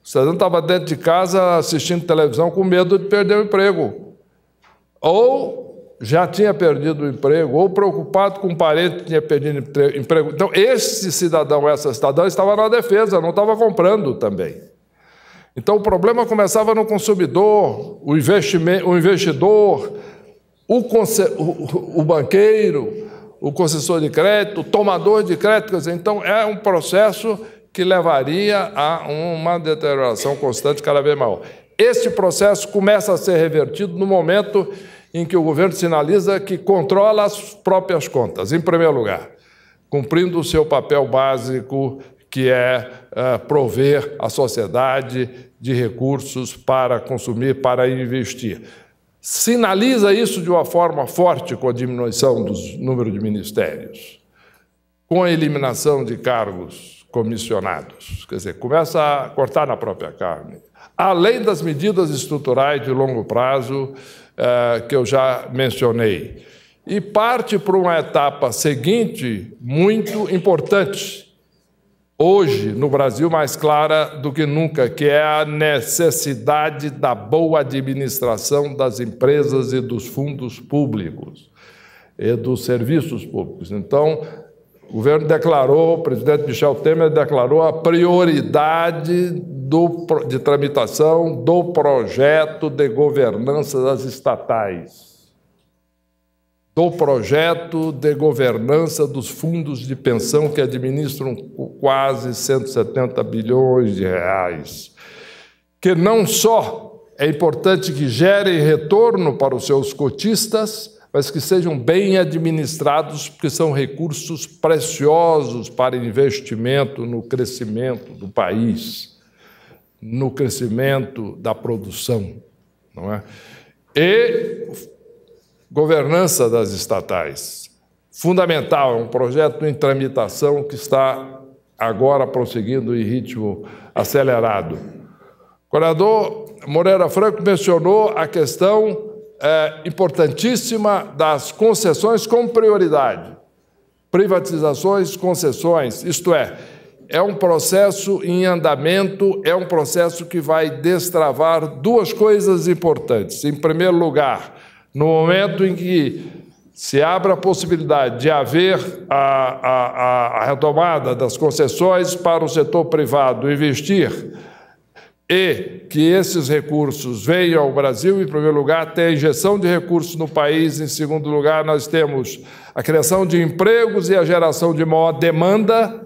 O cidadão estava dentro de casa assistindo televisão com medo de perder o emprego. Ou já tinha perdido o emprego, ou preocupado com um parente que tinha perdido o emprego. Então, esse cidadão, essa cidadã, estava na defesa, não estava comprando também. Então, o problema começava no consumidor, o investidor, o banqueiro, o concessor de crédito, o tomador de crédito. Quer dizer, então, é um processo que levaria a uma deterioração constante cada vez maior. Este processo começa a ser revertido no momento em que o governo sinaliza que controla as próprias contas, em primeiro lugar, cumprindo o seu papel básico, que é prover a sociedade de recursos para consumir, para investir. Sinaliza isso de uma forma forte com a diminuição do número de ministérios, com a eliminação de cargos comissionados, quer dizer, começa a cortar na própria carne. Além das medidas estruturais de longo prazo que eu já mencionei. E parte para uma etapa seguinte muito importante, hoje no Brasil mais clara do que nunca, que é a necessidade da boa administração das empresas e dos fundos públicos e dos serviços públicos. Então, o governo declarou, o presidente Michel Temer declarou a prioridade de tramitação do projeto de governança das estatais, do projeto de governança dos fundos de pensão que administram quase 170 bilhões de reais, que não só é importante que gerem retorno para os seus cotistas, mas que sejam bem administrados, porque são recursos preciosos para investimento no crescimento do país, no crescimento da produção, não é? E governança das estatais, fundamental, é um projeto em tramitação que está agora prosseguindo em ritmo acelerado. O coordenador Moreira Franco mencionou a questão importantíssima das concessões com prioridade. Privatizações, concessões, isto é um processo em andamento, é um processo que vai destravar duas coisas importantes. Em primeiro lugar, no momento em que se abre a possibilidade de haver a retomada das concessões para o setor privado investir, e que esses recursos venham ao Brasil, em primeiro lugar, tem a injeção de recursos no país, em segundo lugar, nós temos a criação de empregos e a geração de maior demanda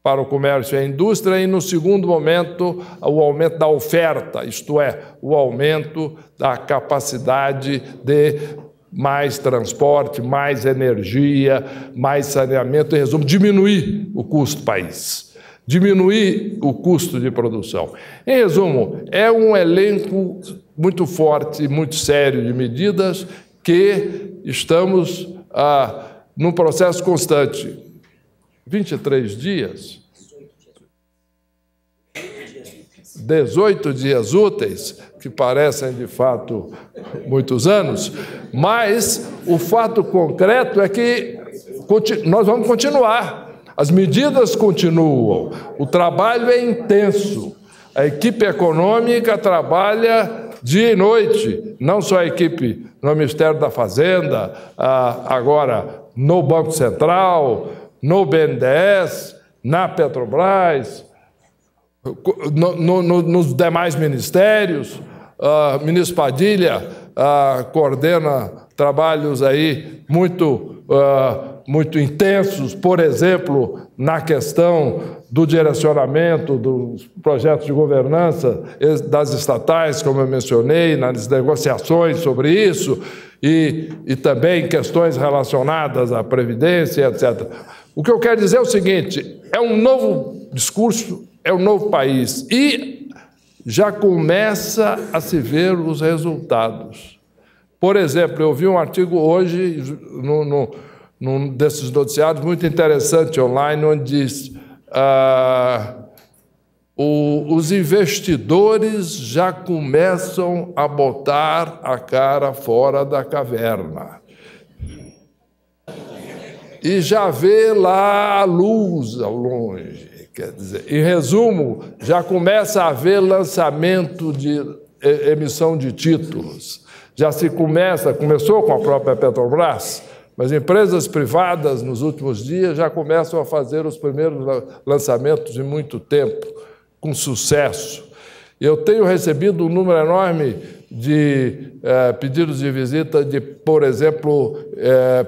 para o comércio e a indústria, e no segundo momento, o aumento da oferta, isto é, o aumento da capacidade de mais transporte, mais energia, mais saneamento, em resumo, diminuir o custo do país, diminuir o custo de produção. Em resumo, é um elenco muito forte, muito sério de medidas que estamos num processo constante. 23 dias? 18 dias úteis, que parecem, de fato, muitos anos, mas o fato concreto é que nós vamos continuar. As medidas continuam, o trabalho é intenso, a equipe econômica trabalha dia e noite, não só a equipe no Ministério da Fazenda, agora no Banco Central, no BNDES, na Petrobras, nos demais ministérios. O ministro Padilha coordena trabalhos aí muito intensos, por exemplo, na questão do direcionamento dos projetos de governança das estatais, como eu mencionei, nas negociações sobre isso, e também questões relacionadas à Previdência, etc. O que eu quero dizer é o seguinte, é um novo discurso, é um novo país, e já começa a se ver os resultados. Por exemplo, eu vi um artigo hoje no num desses noticiários muito interessante online, onde diz os investidores já começam a botar a cara fora da caverna. E já vê lá a luz ao longe. Quer dizer, em resumo, já começa a haver lançamento de emissão de títulos. Já se começou com a própria Petrobras, mas empresas privadas nos últimos dias já começam a fazer os primeiros lançamentos em muito tempo, com sucesso. Eu tenho recebido um número enorme de pedidos de visita de, por exemplo,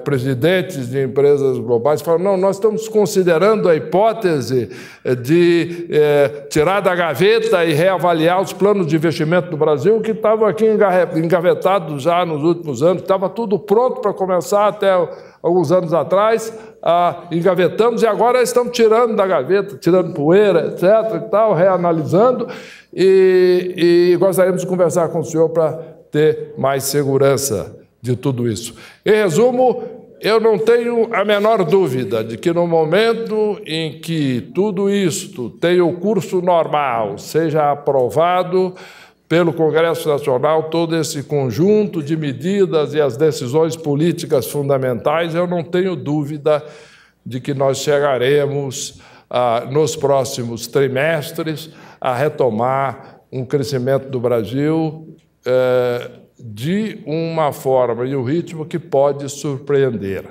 presidentes de empresas globais falam, não, nós estamos considerando a hipótese de tirar da gaveta e reavaliar os planos de investimento do Brasil que estavam aqui engavetados já nos últimos anos, estava tudo pronto para começar até alguns anos atrás, engavetamos e agora estamos tirando da gaveta, tirando poeira, etc., e tal, reanalisando, e gostaríamos de conversar com o senhor para ter mais segurança de tudo isso. Em resumo, eu não tenho a menor dúvida de que no momento em que tudo isto tenha o curso normal, seja aprovado pelo Congresso Nacional, todo esse conjunto de medidas e as decisões políticas fundamentais, eu não tenho dúvida de que nós chegaremos, nos próximos trimestres, a retomar um crescimento do Brasil de uma forma e um ritmo que pode surpreender.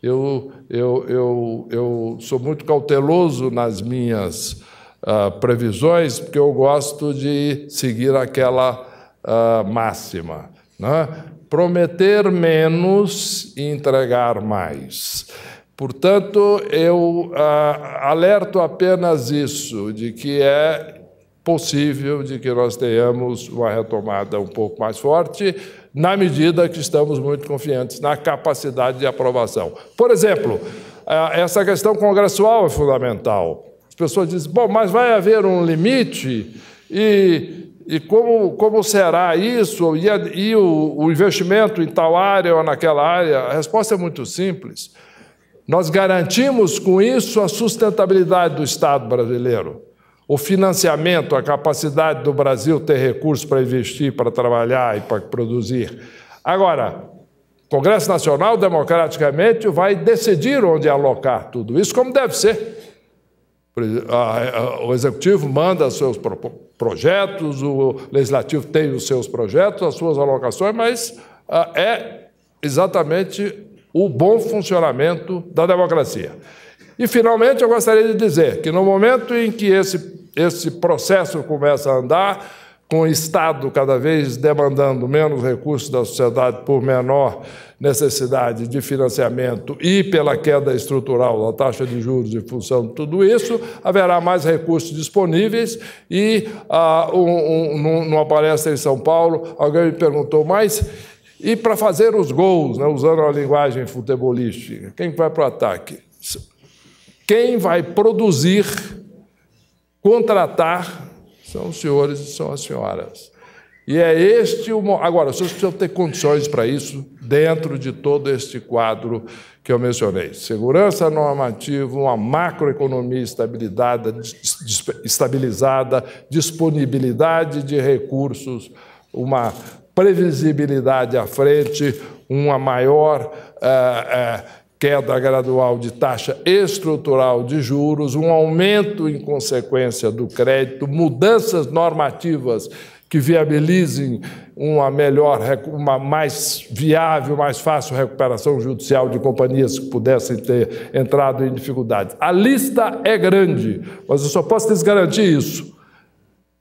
Eu sou muito cauteloso nas minhas previsões, porque eu gosto de seguir aquela máxima, né? Prometer menos e entregar mais. Portanto, eu alerto apenas isso, de que é possível de que nós tenhamos uma retomada um pouco mais forte, na medida que estamos muito confiantes na capacidade de aprovação. Por exemplo, essa questão congressual é fundamental. As pessoas dizem, bom, mas vai haver um limite e como será isso? E o investimento em tal área ou naquela área? A resposta é muito simples. Nós garantimos com isso a sustentabilidade do Estado brasileiro. O financiamento, a capacidade do Brasil ter recursos para investir, para trabalhar e para produzir. Agora, o Congresso Nacional, democraticamente, vai decidir onde alocar tudo isso, como deve ser. O Executivo manda seus projetos, o Legislativo tem os seus projetos, as suas alocações, mas é exatamente o bom funcionamento da democracia. E, finalmente, eu gostaria de dizer que, no momento em que esse processo começa a andar, com o Estado cada vez demandando menos recursos da sociedade por menor necessidade de financiamento e pela queda estrutural da taxa de juros em função de tudo isso, haverá mais recursos disponíveis e, numa palestra em São Paulo, alguém me perguntou, mas e para fazer os gols, né, usando a linguagem futebolística, quem vai para o ataque? Quem vai produzir, contratar, são os senhores e são as senhoras. E é este o momento. Agora, vocês precisam ter condições para isso dentro de todo este quadro que eu mencionei. Segurança normativa, uma macroeconomia estabilizada, disponibilidade de recursos, uma previsibilidade à frente, uma maior queda gradual de taxa estrutural de juros, um aumento em consequência do crédito, mudanças normativas que viabilizem uma melhor, uma mais viável, mais fácil recuperação judicial de companhias que pudessem ter entrado em dificuldades. A lista é grande, mas eu só posso lhes garantir isso.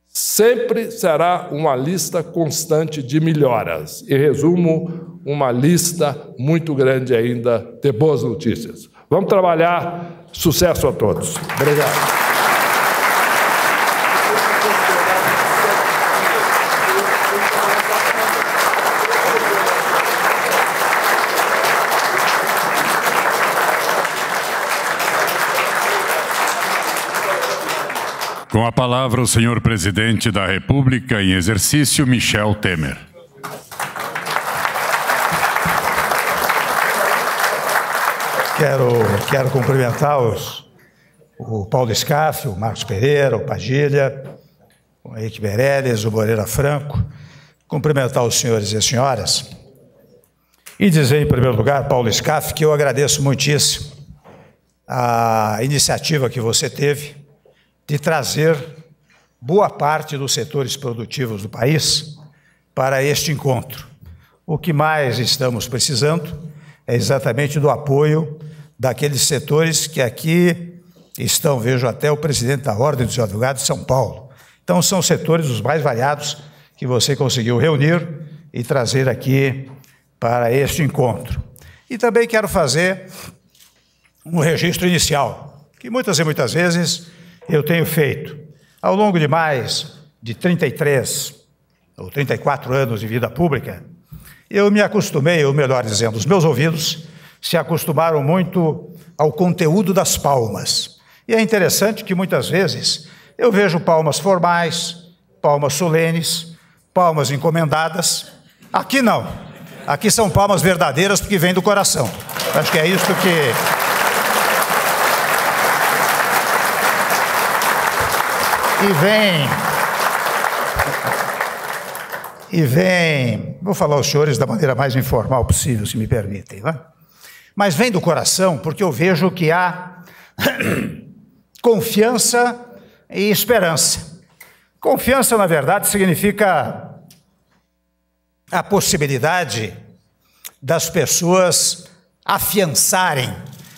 Sempre será uma lista constante de melhoras. Em resumo, uma lista muito grande ainda de boas notícias. Vamos trabalhar. Sucesso a todos. Obrigado. Com a palavra, o senhor presidente da República, em exercício, Michel Temer. Quero cumprimentar o Paulo Skaf, o Marcos Pereira, o Padilha, o Henrique Meirelles, o Moreira Franco. Cumprimentar os senhores e as senhoras. E dizer, em primeiro lugar, Paulo Skaf, que eu agradeço muitíssimo a iniciativa que você teve de trazer boa parte dos setores produtivos do país para este encontro. O que mais estamos precisando é exatamente do apoio daqueles setores que aqui estão, vejo até o presidente da Ordem dos Advogados de São Paulo. Então, são setores os mais variados que você conseguiu reunir e trazer aqui para este encontro. E também quero fazer um registro inicial, que muitas e muitas vezes eu tenho feito. Ao longo de mais de 33 ou 34 anos de vida pública, eu me acostumei, ou melhor dizendo, os meus ouvidos se acostumaram muito ao conteúdo das palmas. E é interessante que muitas vezes eu vejo palmas formais, palmas solenes, palmas encomendadas. Aqui não. Aqui são palmas verdadeiras porque vêm do coração. Acho que é isso que... E vem, vou falar aos senhores da maneira mais informal possível, se me permitem, né? Mas vem do coração, porque eu vejo que há confiança e esperança. Confiança, na verdade, significa a possibilidade das pessoas afiançarem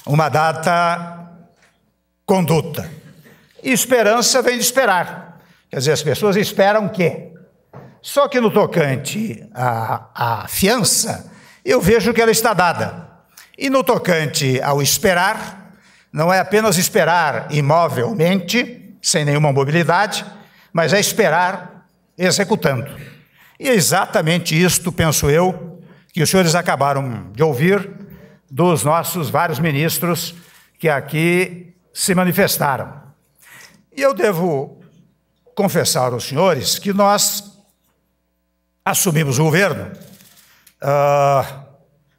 uma dada conduta. E esperança vem de esperar. Quer dizer, as pessoas esperam o quê? Só que no tocante à fiança, eu vejo que ela está dada. E no tocante ao esperar, não é apenas esperar imovelmente, sem nenhuma mobilidade, mas é esperar executando. E é exatamente isto, penso eu, que os senhores acabaram de ouvir dos nossos vários ministros que aqui se manifestaram. E eu devo confessar aos senhores que nós assumimos o governo,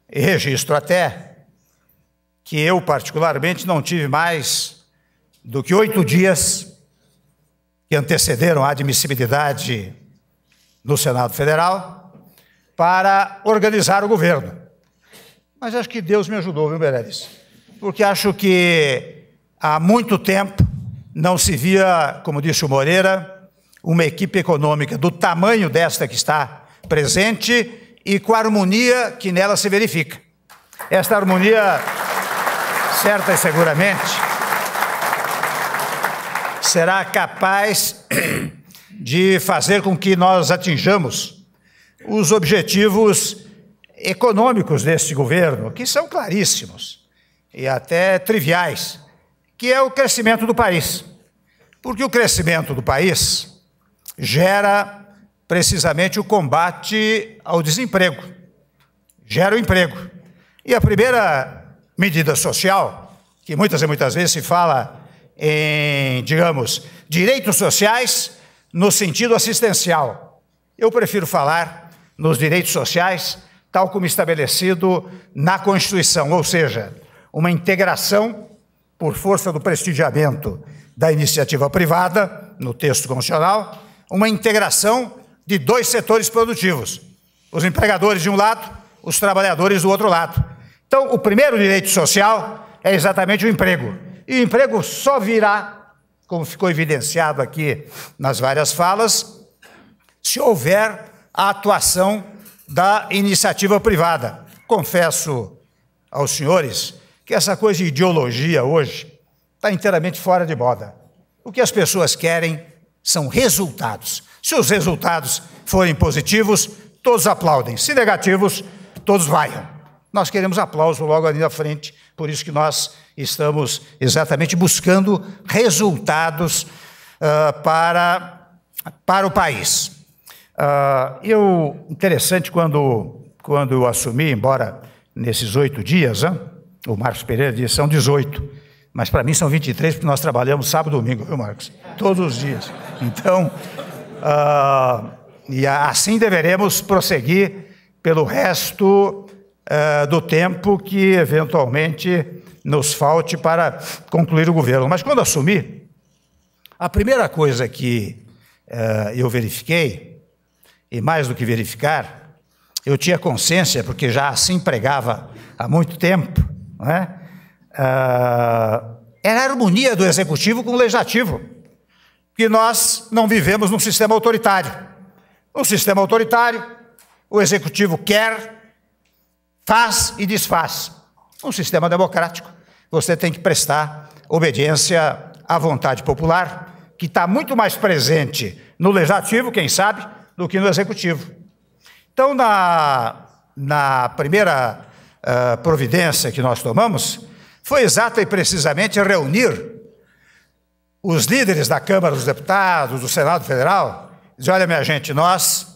e registro até que eu, particularmente, não tive mais do que 8 dias que antecederam a admissibilidade no Senado Federal para organizar o governo. Mas acho que Deus me ajudou, viu, Meirelles? Porque acho que há muito tempo não se via, como disse o Moreira, uma equipe econômica do tamanho desta que está presente e com a harmonia que nela se verifica. Esta harmonia, certa e seguramente, será capaz de fazer com que nós atinjamos os objetivos econômicos deste governo, que são claríssimos e até triviais, que é o crescimento do país. Porque o crescimento do país gera precisamente o combate ao desemprego, gera o emprego. E a primeira medida social, que muitas e muitas vezes se fala em, digamos, direitos sociais no sentido assistencial. Eu prefiro falar nos direitos sociais, tal como estabelecido na Constituição, ou seja, uma integração por força do prestigiamento da iniciativa privada, no texto constitucional, uma integração de dois setores produtivos, os empregadores de um lado, os trabalhadores do outro lado. Então, o primeiro direito social é exatamente o emprego. E o emprego só virá, como ficou evidenciado aqui nas várias falas, se houver a atuação da iniciativa privada. Confesso aos senhores que essa coisa de ideologia hoje está inteiramente fora de moda. O que as pessoas querem são resultados. Se os resultados forem positivos, todos aplaudem. Se negativos, todos vaiam. Nós queremos aplauso logo ali na frente, por isso que nós estamos exatamente buscando resultados para o país. Interessante, quando eu assumi, embora nesses 8 dias... O Marcos Pereira disse, são 18, mas para mim são 23, porque nós trabalhamos sábado e domingo, viu, Marcos? Todos os dias. Então, e assim deveremos prosseguir pelo resto do tempo que, eventualmente, nos falte para concluir o governo. Mas quando assumi, a primeira coisa que eu verifiquei, e mais do que verificar, eu tinha consciência, porque já assim pregava há muito tempo, não é? Era a harmonia do executivo com o legislativo, que nós não vivemos num sistema autoritário. No sistema autoritário, o executivo quer, faz e desfaz. Um sistema democrático, você tem que prestar obediência à vontade popular, que está muito mais presente no legislativo, quem sabe, do que no executivo. Então, na primeira providência que nós tomamos, foi exata e precisamente reunir os líderes da Câmara dos Deputados, do Senado Federal, e dizer: olha, minha gente, nós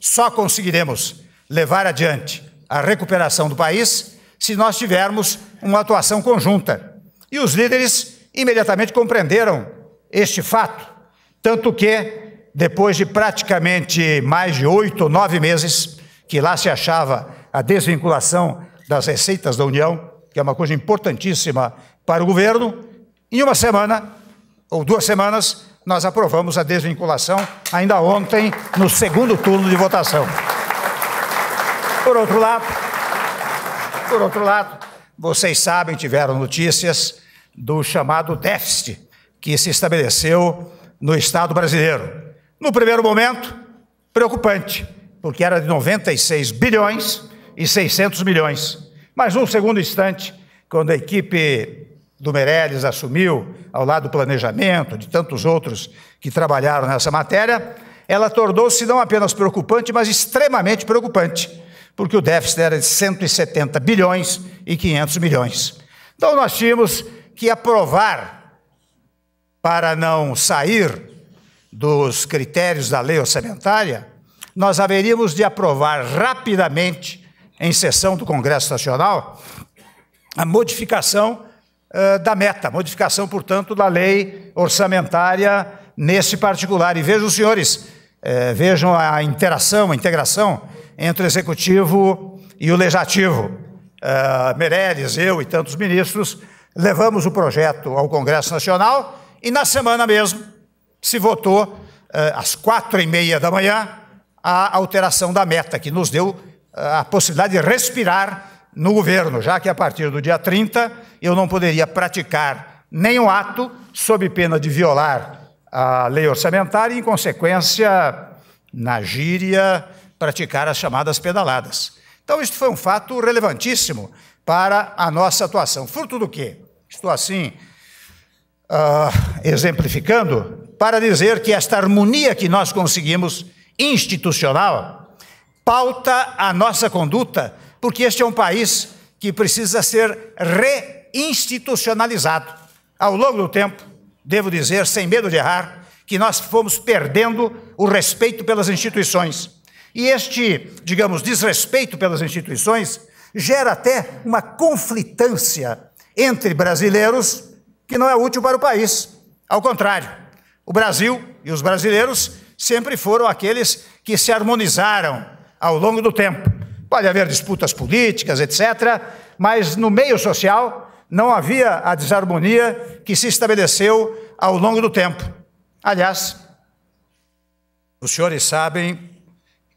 só conseguiremos levar adiante a recuperação do país se nós tivermos uma atuação conjunta. E os líderes imediatamente compreenderam este fato, tanto que, depois de praticamente mais de 8 ou 9 meses, que lá se achava a desvinculação das receitas da União, que é uma coisa importantíssima para o governo, em uma semana ou 2 semanas nós aprovamos a desvinculação, ainda ontem, no segundo turno de votação. Por outro lado, vocês sabem, tiveram notícias do chamado déficit que se estabeleceu no Estado brasileiro. No primeiro momento, preocupante, porque era de 96 bilhões e 600 milhões. Mas num segundo instante, quando a equipe do Meirelles assumiu, ao lado do planejamento, de tantos outros que trabalharam nessa matéria, ela tornou-se não apenas preocupante, mas extremamente preocupante, porque o déficit era de 170 bilhões e 500 milhões. Então nós tínhamos que aprovar, para não sair dos critérios da lei orçamentária, nós haveríamos de aprovar rapidamente, em sessão do Congresso Nacional, a modificação da meta, modificação, portanto, da lei orçamentária nesse particular. E vejam, senhores, vejam a interação, a integração entre o Executivo e o Legislativo. Meirelles, eu e tantos ministros levamos o projeto ao Congresso Nacional e, na semana mesmo, se votou, às 4h30 da manhã, a alteração da meta, que nos deu a possibilidade de respirar no governo, já que a partir do dia 30 eu não poderia praticar nenhum ato sob pena de violar a lei orçamentária e, em consequência, na gíria, praticar as chamadas pedaladas. Então, isto foi um fato relevantíssimo para a nossa atuação. Fruto do quê? Estou assim exemplificando para dizer que esta harmonia que nós conseguimos institucional pauta a nossa conduta, porque este é um país que precisa ser reinstitucionalizado. Ao longo do tempo, devo dizer, sem medo de errar, que nós fomos perdendo o respeito pelas instituições. E este, digamos, desrespeito pelas instituições gera até uma conflitância entre brasileiros que não é útil para o país. Ao contrário, o Brasil e os brasileiros sempre foram aqueles que se harmonizaram ao longo do tempo. Pode haver disputas políticas, etc., mas no meio social não havia a desarmonia que se estabeleceu ao longo do tempo. Aliás, os senhores sabem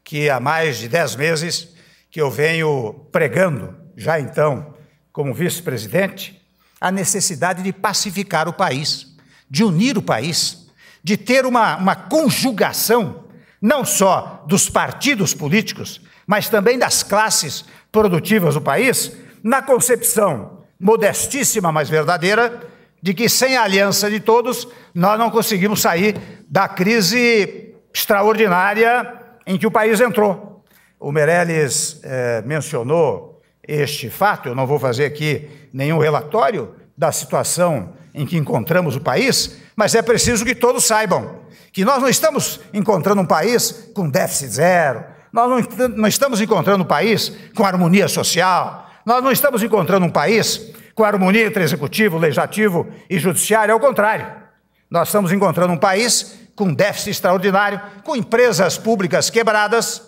que há mais de 10 meses que eu venho pregando, já então como vice-presidente, a necessidade de pacificar o país, de unir o país, de ter uma conjugação não só dos partidos políticos, mas também das classes produtivas do país, na concepção modestíssima, mas verdadeira, de que sem a aliança de todos, nós não conseguimos sair da crise extraordinária em que o país entrou. O Meirelles mencionou este fato, eu não vou fazer aqui nenhum relatório da situação em que encontramos o país, mas é preciso que todos saibam que nós não estamos encontrando um país com déficit zero, nós não estamos encontrando um país com harmonia social, nós não estamos encontrando um país com harmonia entre executivo, legislativo e judiciário, ao contrário. Nós estamos encontrando um país com déficit extraordinário, com empresas públicas quebradas.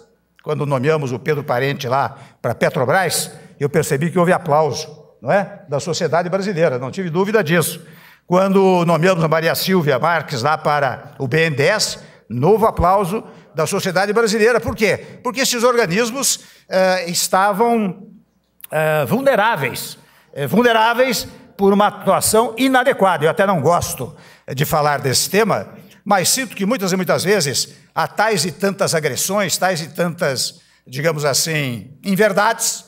Quando nomeamos o Pedro Parente lá para a Petrobras, eu percebi que houve aplauso. não é? Da sociedade brasileira, não tive dúvida disso. Quando nomeamos a Maria Silvia Marques lá para o BNDES, novo aplauso da sociedade brasileira. Por quê? Porque esses organismos estavam vulneráveis por uma atuação inadequada. Eu até não gosto de falar desse tema, mas sinto que muitas e muitas vezes há tais e tantas agressões, tais e tantas, digamos assim, inverdades,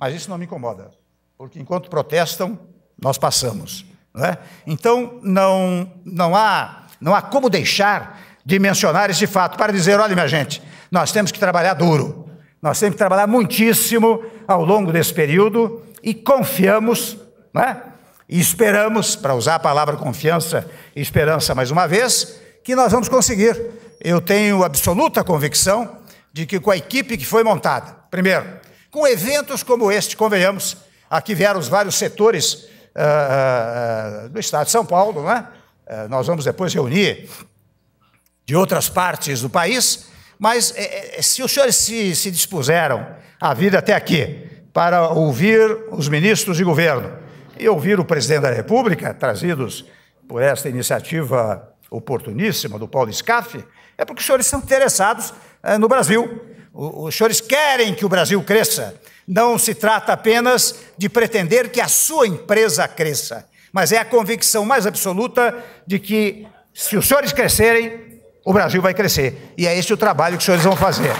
mas isso não me incomoda, porque enquanto protestam, nós passamos. Não é? Então, não há como deixar de mencionar esse fato para dizer, olha, minha gente, nós temos que trabalhar duro, nós temos que trabalhar muitíssimo ao longo desse período e confiamos, não é? E esperamos, para usar a palavra confiança e esperança mais uma vez, que nós vamos conseguir. Eu tenho absoluta convicção de que com a equipe que foi montada, primeiro, com eventos como este, convenhamos, aqui vieram os vários setores do Estado de São Paulo, não é? Nós vamos depois reunir de outras partes do país, mas se os senhores se dispuseram a vir até aqui para ouvir os ministros de governo e ouvir o presidente da República, trazidos por esta iniciativa oportuníssima do Paulo Skaf, é porque os senhores são interessados no Brasil. Os senhores querem que o Brasil cresça. Não se trata apenas de pretender que a sua empresa cresça, mas é a convicção mais absoluta de que, se os senhores crescerem, o Brasil vai crescer. E é esse o trabalho que os senhores vão fazer.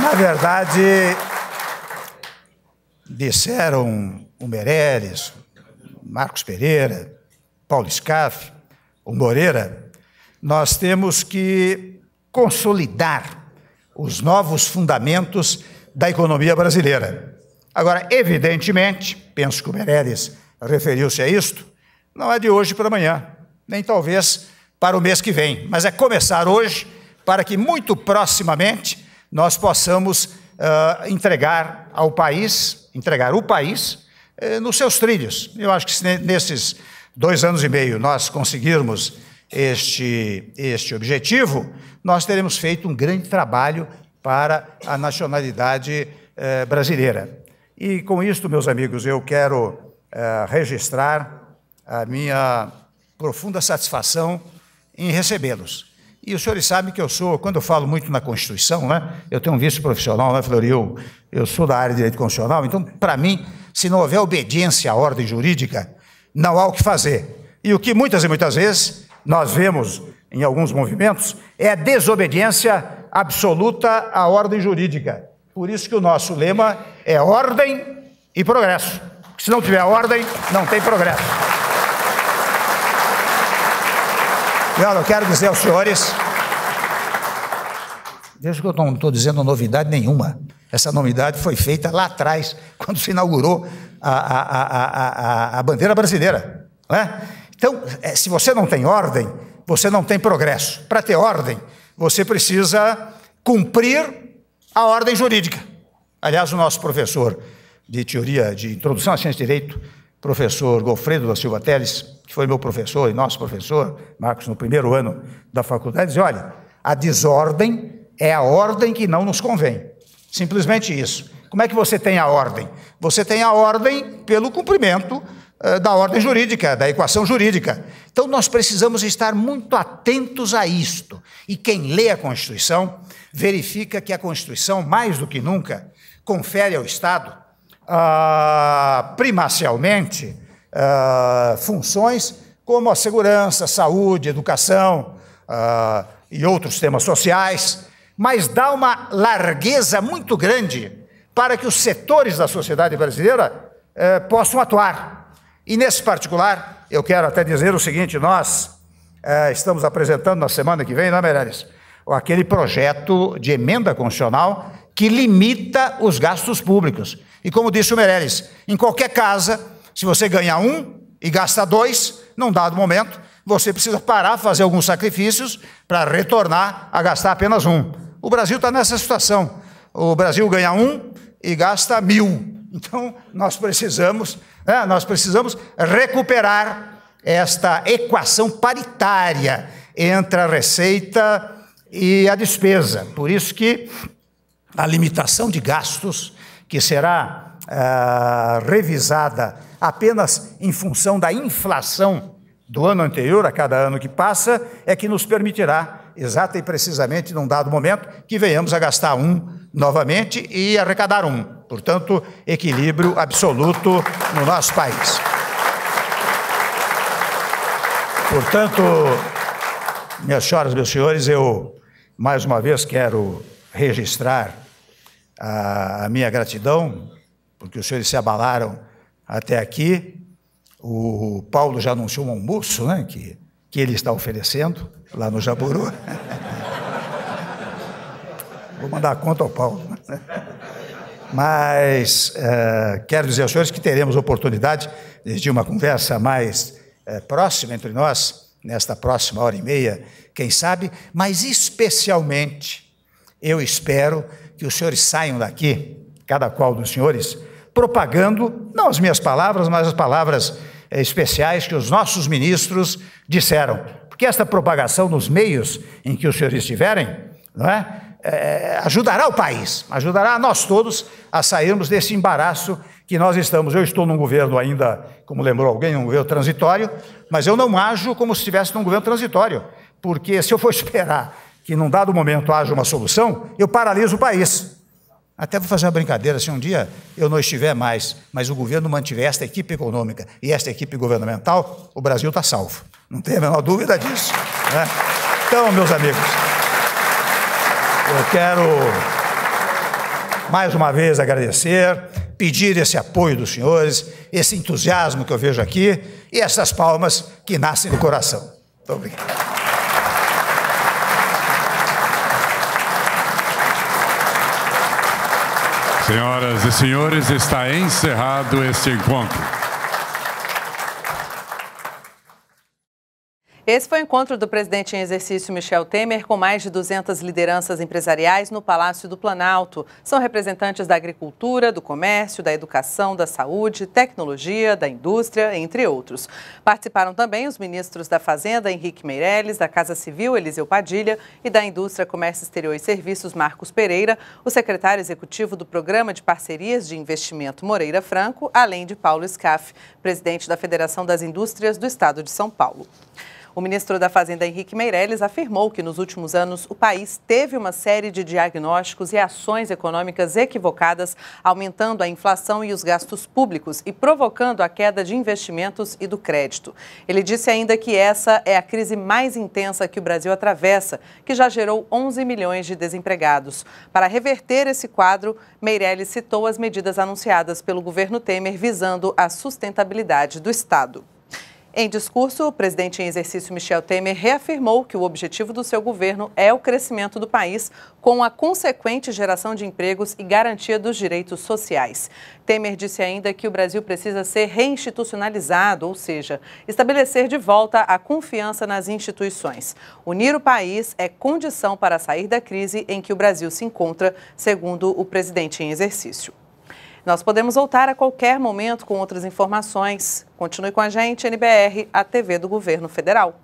Na verdade, disseram o Meirelles, Marcos Pereira, Paulo Skaf, o Moreira, nós temos que consolidar os novos fundamentos da economia brasileira. Agora, evidentemente, penso que o Meirelles referiu-se a isto, não é de hoje para amanhã, nem talvez para o mês que vem, mas é começar hoje para que muito proximamente nós possamos entregar ao país, entregar o país nos seus trilhos. Eu acho que nesses 2 anos e meio nós conseguirmos este objetivo, nós teremos feito um grande trabalho para a nacionalidade brasileira. E com isto, meus amigos, eu quero registrar a minha profunda satisfação em recebê-los. E os senhores sabem que eu sou, quando eu falo muito na Constituição, né, eu tenho um vício profissional, né, Floriu? Eu sou da área de direito constitucional, então, para mim, se não houver obediência à ordem jurídica, não há o que fazer. E o que muitas e muitas vezes nós vemos em alguns movimentos é a desobediência absoluta à ordem jurídica. Por isso que o nosso lema é ordem e progresso. Se não tiver ordem, não tem progresso. E olha, eu quero dizer aos senhores, veja que eu não estou dizendo novidade nenhuma. Essa novidade foi feita lá atrás, quando se inaugurou a bandeira brasileira, não é? Então, se você não tem ordem, você não tem progresso. Para ter ordem, você precisa cumprir a ordem jurídica. Aliás, o nosso professor de teoria de introdução à ciência de direito, professor Goffredo da Silva Teles, que foi meu professor e nosso professor, Marcos, no primeiro ano da faculdade, dizia, olha, a desordem é a ordem que não nos convém. Simplesmente isso. Como é que você tem a ordem? Você tem a ordem pelo cumprimento da ordem jurídica, da equação jurídica. Então, nós precisamos estar muito atentos a isto. E quem lê a Constituição verifica que a Constituição, mais do que nunca, confere ao Estado, primacialmente, funções como a segurança, saúde, educação e outros temas sociais, mas dá uma largueza muito grande para que os setores da sociedade brasileira possam atuar. E, nesse particular, eu quero até dizer o seguinte, nós estamos apresentando na semana que vem, não é, Meirelles, aquele projeto de emenda constitucional que limita os gastos públicos. E, como disse o Meirelles, em qualquer casa, se você ganha 1 e gasta 2, num dado momento, você precisa parar, fazer alguns sacrifícios para retornar a gastar apenas 1. O Brasil está nessa situação. O Brasil ganha 1 e gasta 1000. Então, nós precisamos recuperar esta equação paritária entre a receita e a despesa. Por isso que a limitação de gastos, que será revisada apenas em função da inflação do ano anterior, a cada ano que passa, é que nos permitirá, exata e precisamente, num dado momento, que venhamos a gastar um novamente e arrecadar um. Portanto, equilíbrio absoluto no nosso país. Portanto, minhas senhoras, meus senhores, eu mais uma vez quero registrar a minha gratidão, porque os senhores se abalaram até aqui. O Paulo já anunciou um almoço, né, que ele está oferecendo lá no Jaburu. Vou mandar a conta ao Paulo. Mas quero dizer aos senhores que teremos oportunidade de uma conversa mais próxima entre nós, nesta próxima hora e meia, quem sabe, mas especialmente eu espero que os senhores saiam daqui, cada qual dos senhores, propagando, não as minhas palavras, mas as palavras especiais que os nossos ministros disseram. Porque esta propagação nos meios em que os senhores estiverem, não é? Ajudará o país, ajudará a nós todos a sairmos desse embaraço que nós estamos. Eu estou num governo ainda, como lembrou alguém, um governo transitório, mas eu não ajo como se estivesse num governo transitório, porque se eu for esperar que num dado momento haja uma solução, eu paraliso o país. Até vou fazer uma brincadeira, se um dia eu não estiver mais, mas o governo mantiver esta equipe econômica e esta equipe governamental, o Brasil está salvo. Não tem a menor dúvida disso, né? Então, meus amigos, eu quero, mais uma vez, agradecer, pedir esse apoio dos senhores, esse entusiasmo que eu vejo aqui e essas palmas que nascem do coração. Muito obrigado. Senhoras e senhores, está encerrado este encontro. Esse foi o encontro do presidente em exercício Michel Temer com mais de 200 lideranças empresariais no Palácio do Planalto. São representantes da agricultura, do comércio, da educação, da saúde, tecnologia, da indústria, entre outros. Participaram também os ministros da Fazenda, Henrique Meirelles, da Casa Civil, Eliseu Padilha, e da Indústria, Comércio Exterior e Serviços, Marcos Pereira, o secretário executivo do Programa de Parcerias de Investimento, Moreira Franco, além de Paulo Skaf, presidente da Federação das Indústrias do Estado de São Paulo. O ministro da Fazenda, Henrique Meirelles, afirmou que nos últimos anos o país teve uma série de diagnósticos e ações econômicas equivocadas, aumentando a inflação e os gastos públicos e provocando a queda de investimentos e do crédito. Ele disse ainda que essa é a crise mais intensa que o Brasil atravessa, que já gerou 11 milhões de desempregados. Para reverter esse quadro, Meirelles citou as medidas anunciadas pelo governo Temer visando a sustentabilidade do Estado. Em discurso, o presidente em exercício Michel Temer reafirmou que o objetivo do seu governo é o crescimento do país, com a consequente geração de empregos e garantia dos direitos sociais. Temer disse ainda que o Brasil precisa ser reinstitucionalizado, ou seja, estabelecer de volta a confiança nas instituições. Unir o país é condição para sair da crise em que o Brasil se encontra, segundo o presidente em exercício. Nós podemos voltar a qualquer momento com outras informações. Continue com a gente, NBR, a TV do Governo Federal.